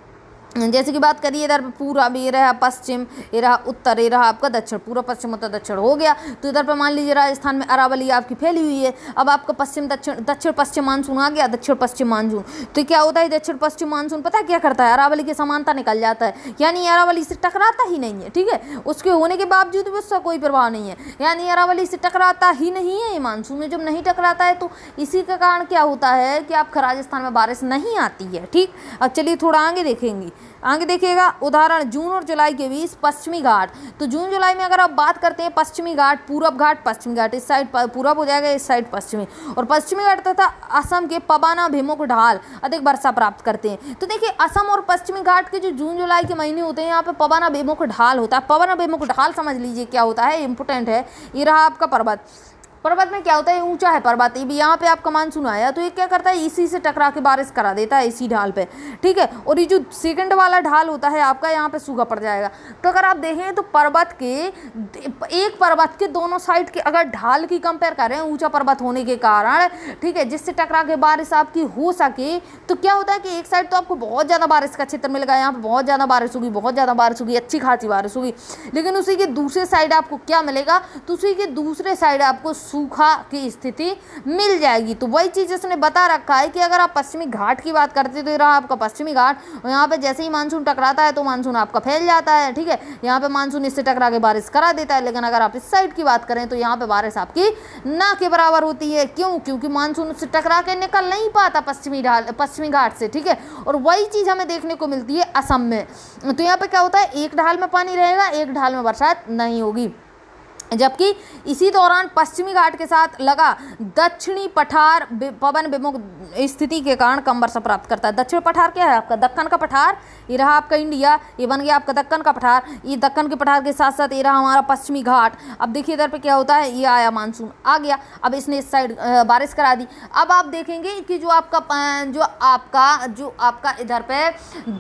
जैसे कि बात करिए इधर पूरा भी रहा पश्चिम, ये रहा उत्तर, ये रहा आपका दक्षिण, पूरा पश्चिम उत्तर दक्षिण हो गया। तो इधर पर मान लीजिए राजस्थान में अरावली आपकी फैली हुई है। अब आपका पश्चिम दक्षिण, दक्षिण पश्चिम मानसून आ गया, दक्षिण पश्चिम मानसून, तो क्या होता है? दक्षिण पश्चिम मानसून पता क्या करता है? अरावली के समानता निकल जाता है, यानी अरावली से टकराता ही नहीं है, ठीक है, उसके होने के बावजूद भी उसका कोई प्रभाव नहीं है, यानी अरावली से टकराता ही नहीं है। मानसून में जब नहीं टकराता है तो इसी के कारण क्या होता है कि आपका राजस्थान में बारिश नहीं आती है, ठीक। अब चलिए थोड़ा आगे देखेंगे, आगे देखिएगा उदाहरण जून और जुलाई के बीच पश्चिमी घाट। तो जून जुलाई में अगर आप बात करते हैं पश्चिमी घाट, पूरब घाट, पश्चिमी घाट, इस साइड पूरब हो जाएगा, इस साइड पश्चिमी, और पश्चिमी घाट तथा असम के पवनाभिमुख ढाल अधिक वर्षा प्राप्त करते हैं। तो देखिए असम और पश्चिमी घाट के जो जून जुलाई के महीने होते हैं, यहाँ पे पवनाभिमुख ढाल होता है। पवनाभिमुख ढाल समझ लीजिए क्या होता है, इंपोर्टेंट है। ये रहा आपका पर्वत, पर्वत में क्या होता है? ऊंचा है पर्वत, ये भी यहाँ पे आपका मानसून आया तो ये क्या करता है? इसी से टकरा के बारिश करा देता है, इसी ढाल पे, ठीक है। और ये जो सेकंड वाला ढाल होता है आपका, यहाँ पे सूखा पड़ जाएगा। तो अगर आप देखें तो पर्वत के एक पर्वत के दोनों साइड के अगर ढाल की कंपेयर करें, ऊँचा पर्वत होने के कारण, ठीक है, जिससे टकरा के बारिश आपकी हो सके, तो क्या होता है कि एक साइड तो आपको बहुत ज़्यादा बारिश का क्षेत्र मिल गया, यहाँ पर बहुत ज़्यादा बारिश होगी, बहुत ज़्यादा बारिश होगी, अच्छी खासी बारिश होगी, लेकिन उसी के दूसरे साइड आपको क्या मिलेगा? तो उसी के दूसरे साइड आपको सूखा की स्थिति मिल जाएगी। तो वही चीज़ इसने बता रखा है कि अगर आप पश्चिमी घाट की बात करते तो ये रहा आपका पश्चिमी घाट, और यहाँ पर जैसे ही मानसून टकराता है तो मानसून आपका फैल जाता है, ठीक है। यहाँ पर मानसून इससे टकरा के बारिश करा देता है, लेकिन अगर आप इस साइड की बात करें तो यहाँ पर बारिश आपकी ना के बराबर होती है। क्यों? क्योंकि मानसून उससे टकरा के निकल नहीं पाता पश्चिमी घाट से, ठीक है। और वही चीज़ हमें देखने को मिलती है असम में। तो यहाँ पे क्या होता है, एक ढाल में पानी रहेगा, एक ढाल में बरसात नहीं होगी। जबकि इसी दौरान पश्चिमी घाट के साथ लगा दक्षिणी पठार पवन विमुख स्थिति के कारण कम वर्षा प्राप्त करता है। दक्षिणी पठार क्या है आपका? दक्कन का पठार, ये रहा आपका इंडिया, ये बन गया आपका दक्कन का पठार। ये दक्कन के पठार के साथ साथ ये रहा हमारा पश्चिमी घाट। अब देखिए इधर पे क्या होता है, ये आया मानसून आ गया, अब इसने इस साइड बारिश करा दी। अब आप देखेंगे कि जो आपका इधर पे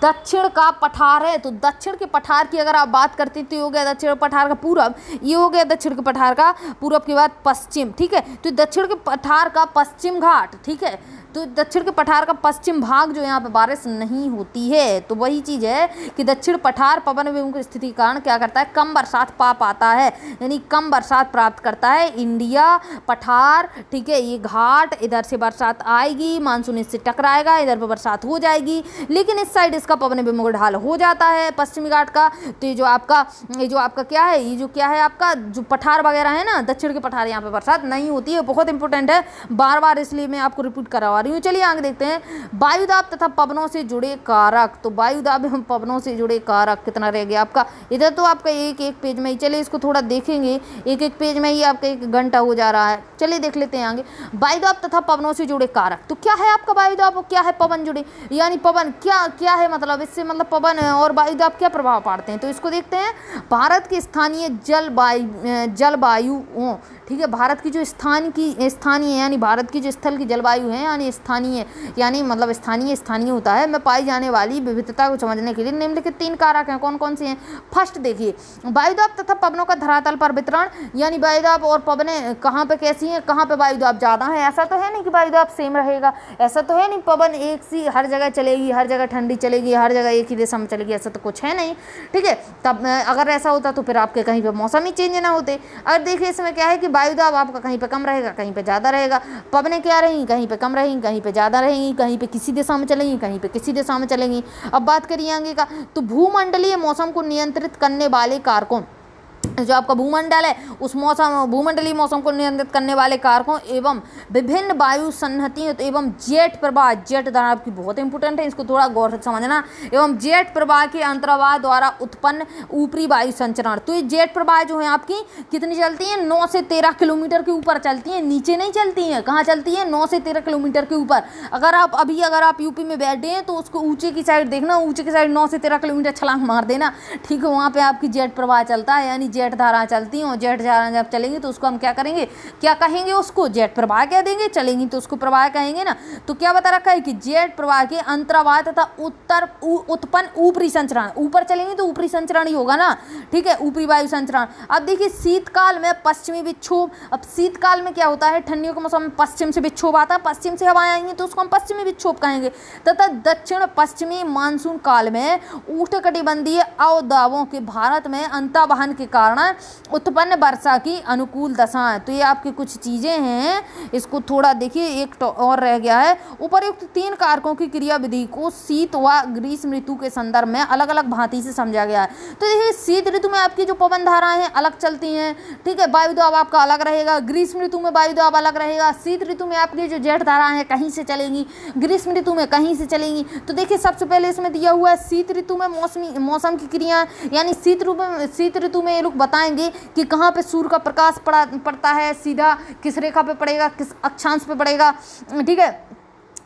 दक्षिण का पठार है, तो दक्षिण के पठार की अगर आप बात करते तो हो गया दक्षिण पठार का पूरब, ये हो गया दक्षिण के पठार का पूरब के बाद पश्चिम, ठीक है। तो दक्षिण के पठार का पश्चिम घाट, ठीक है, तो दक्षिण के पठार का पश्चिम भाग जो यहाँ पर बारिश नहीं होती है। तो वही चीज़ है कि दक्षिण पठार पवन विमुख स्थिति के कारण क्या करता है, कम बरसात पा पाता है, यानी कम बरसात प्राप्त करता है। इंडिया पठार, ठीक है, ये घाट, इधर से बरसात आएगी, मानसून इससे टकराएगा, इधर पर बरसात हो जाएगी, लेकिन इस साइड इसका पवन विमुख ढाल हो जाता है पश्चिमी घाट का। तो ये जो आपका क्या है, ये जो क्या है आपका जो पठार वगैरह है ना, दक्षिण के पठार, यहाँ पर बरसात नहीं होती है। बहुत इंपॉर्टेंट है, बार बार इसलिए मैं आपको रिपीट करवा। चलिए आगे देखते हैं वायुदाब तथा पवनों से जुड़े कारक। तो वायुदाब एवं पवनों से जुड़े कारक कितना रह गया आपका? इधर तो आपका एक एक पेज में ही, चलिए इसको थोड़ा देखेंगे, एक एक पेज में ही आपका एक घंटा हो जा रहा है। चलिए देख लेते हैं आगे, वायुदाब तथा पवनों से जुड़े कारक। तो क्या है आपका वायुदाब और क्या है पवन जुड़े, यानी पवन क्या है, मतलब इससे मतलब पवन और वायुदाब क्या प्रभाव पाड़ते हैं, तो इसको देखते हैं। भारत के स्थानीय जलवायु, ठीक है, भारत की जो स्थानीय यानी भारत की जो स्थल की जलवायु है, यानी स्थानीय यानी मतलब स्थानीय होता है, मैं पाई जाने वाली विविधता को समझने के लिए निम्नलिखित तीन कारक हैं। कौन कौन से हैं? फर्स्ट देखिए, वायुदाब तथा पवनों का धरातल पर वितरण, यानी वायुदाब और पवनें कहाँ पे कैसी हैं, कहाँ पे वायुदाब ज़्यादा है। ऐसा तो है नहीं कि वायुदाब सेम रहेगा, ऐसा तो है नहीं पवन एक सी हर जगह चलेगी, हर जगह ठंडी चलेगी, हर जगह एक ही दिशा में चलेगी, ऐसा तो कुछ है नहीं, ठीक है। तब अगर ऐसा होता तो फिर आपके कहीं पर मौसम ही चेंज ना होते। अगर देखिए इसमें क्या है कि वायुदाब आपका कहीं पर कम रहेगा, कहीं पर ज़्यादा रहेगा। पवनें क्या रहेंगी, कहीं पर कम रहेंगी, कहीं पे ज़्यादा रहेंगी, कहीं पे किसी दिशा में चलेंगी, कहीं पे किसी दिशा में चलेंगी। अब बात करिए आगे का, तो भूमंडलीय मौसम को नियंत्रित करने वाले कारकों, जो आपका भूमंडल है उस मौसम भूमंडलीय मौसम को नियंत्रित करने वाले कारकों एवं विभिन्न वायु सन्नतियों तो एवं जेट प्रवाह, जेट धारा आपकी बहुत इंपॉर्टेंट है, इसको थोड़ा गौर से समझना, एवं जेट प्रवाह के अंतर्वाह द्वारा उत्पन्न ऊपरी वायु संचरण। तो ये जेट प्रवाह जो है आपकी कितनी चलती हैं, 9 से 13 किलोमीटर के ऊपर चलती हैं, नीचे नहीं चलती हैं। कहाँ चलती हैं? 9 से 13 किलोमीटर के ऊपर। अगर आप यूपी में बैठे हैं तो उसको ऊँचे की साइड देखना, ऊँचे की साइड 9 से 13 किलोमीटर छलांग मार देना, ठीक है, वहाँ पर आपकी जेट प्रवाह चलता है, यानी जेट धाराएं चलती हैं। और जेट धाराएं जब चलेंगी तो उसको हम क्या करेंगे, क्या कहेंगे, उसको जेट प्रवाह कह देंगे, चलेंगी तो उसको प्रवाह कहेंगे ना। तो क्या बता रखा है कि जेट प्रवाह के अंतर्वाह तथा उत्पन्न ऊपरी संचरण, ऊपर चलेंगी तो ऊपरी संचरण ही होगा ना, ठीक है, ऊपरी वायु संचरण। अब देखिए शीतकाल में पश्चिमी विक्षोभ। अब शीतकाल में क्या होता है, ठंडियों के मौसम में पश्चिम से विक्षोभ आता है, पश्चिम से हवाएं आएंगी तो उसको हम पश्चिमी विक्षोभ कहेंगे। तथा दक्षिण पश्चिमी मानसून काल में उष्णकटिबंधीय अवदाबों के भारत में अंतावहन के कारण उत्पन्न वर्षा की अनुकूल दशाएं। तो ये आपकी कुछ चीजें हैं, इसको थोड़ा देखिए, एक तो और रह गया है। उपरोक्त तीन कारकों की क्रियाविधि को शीत व ग्रीष्म ऋतु के संदर्भ में अलग अलग भांति से समझा गया है। तो देखिए शीत ऋतु में आपकी जो पवन धाराएं हैं अलग चलती हैं, ठीक है, वायुदाब आपका अलग रहेगा। ग्रीष्म ऋतु में वायुदाब अलग रहेगा। शीत ऋतु में आपकी जो जेट धाराएं हैं कहीं से चलेंगी, ग्रीष्म ऋतु में कहीं से चलेंगी। तो देखिए सबसे पहले इसमें दिया हुआ है शीत ऋतु में मौसम की क्रियाएं, यानी शीत ऋतु में लोग बताएंगे कि कहाँ पे सूर्य का प्रकाश पड़ता है, सीधा किस रेखा पे पड़ेगा, किस अक्षांश पे पड़ेगा, ठीक है।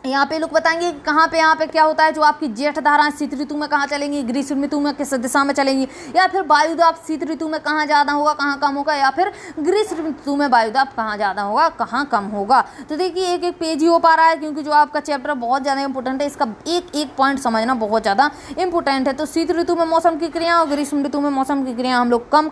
यहाँ पे लोग बताएंगे कहाँ पे, यहाँ पे क्या होता है, जो आपकी जेठ धाराएं शीत ऋतु में कहाँ चलेंगी, ग्रीष्म ऋतु में किस दिशा में चलेंगी, या फिर वायुदाब शीत ऋतु में कहाँ ज़्यादा होगा, कहाँ कम होगा, या फिर ग्रीष्म ऋतु में वायुदाब कहाँ ज़्यादा होगा, कहाँ कम होगा। तो देखिए एक एक पेज ही हो पा रहा है, क्योंकि जो आपका चैप्टर बहुत ज़्यादा इंपॉर्टेंट है, इसका एक एक पॉइंट समझना बहुत ज़्यादा इंपॉर्टेंट है। तो शीत ऋतु में मौसम की क्रिया और ग्रीष्म ऋतु में मौसम की क्रिया हम लोग कल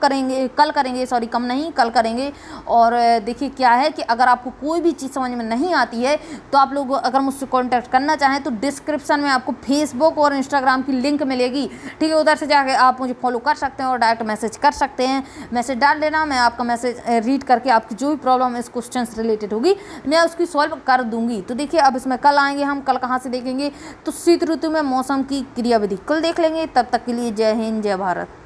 करेंगे। और देखिए क्या है कि अगर आपको कोई भी चीज़ समझ में नहीं आती है तो आप लोग अगर मुझसे कॉन्टैक्ट करना चाहें तो डिस्क्रिप्शन में आपको फेसबुक और इंस्टाग्राम की लिंक मिलेगी, ठीक है, उधर से जाके आप मुझे फॉलो कर सकते हैं और डायरेक्ट मैसेज कर सकते हैं। मैसेज डाल देना, मैं आपका मैसेज रीड करके आपकी जो भी प्रॉब्लम इस क्वेश्चन से रिलेटेड होगी मैं उसकी सॉल्व कर दूंगी। तो देखिए अब इसमें कल आएंगे हम, कल कहाँ से देखेंगे तो शीत ऋतु में मौसम की क्रियाविधि कल देख लेंगे। तब तक के लिए जय हिंद, जय भारत।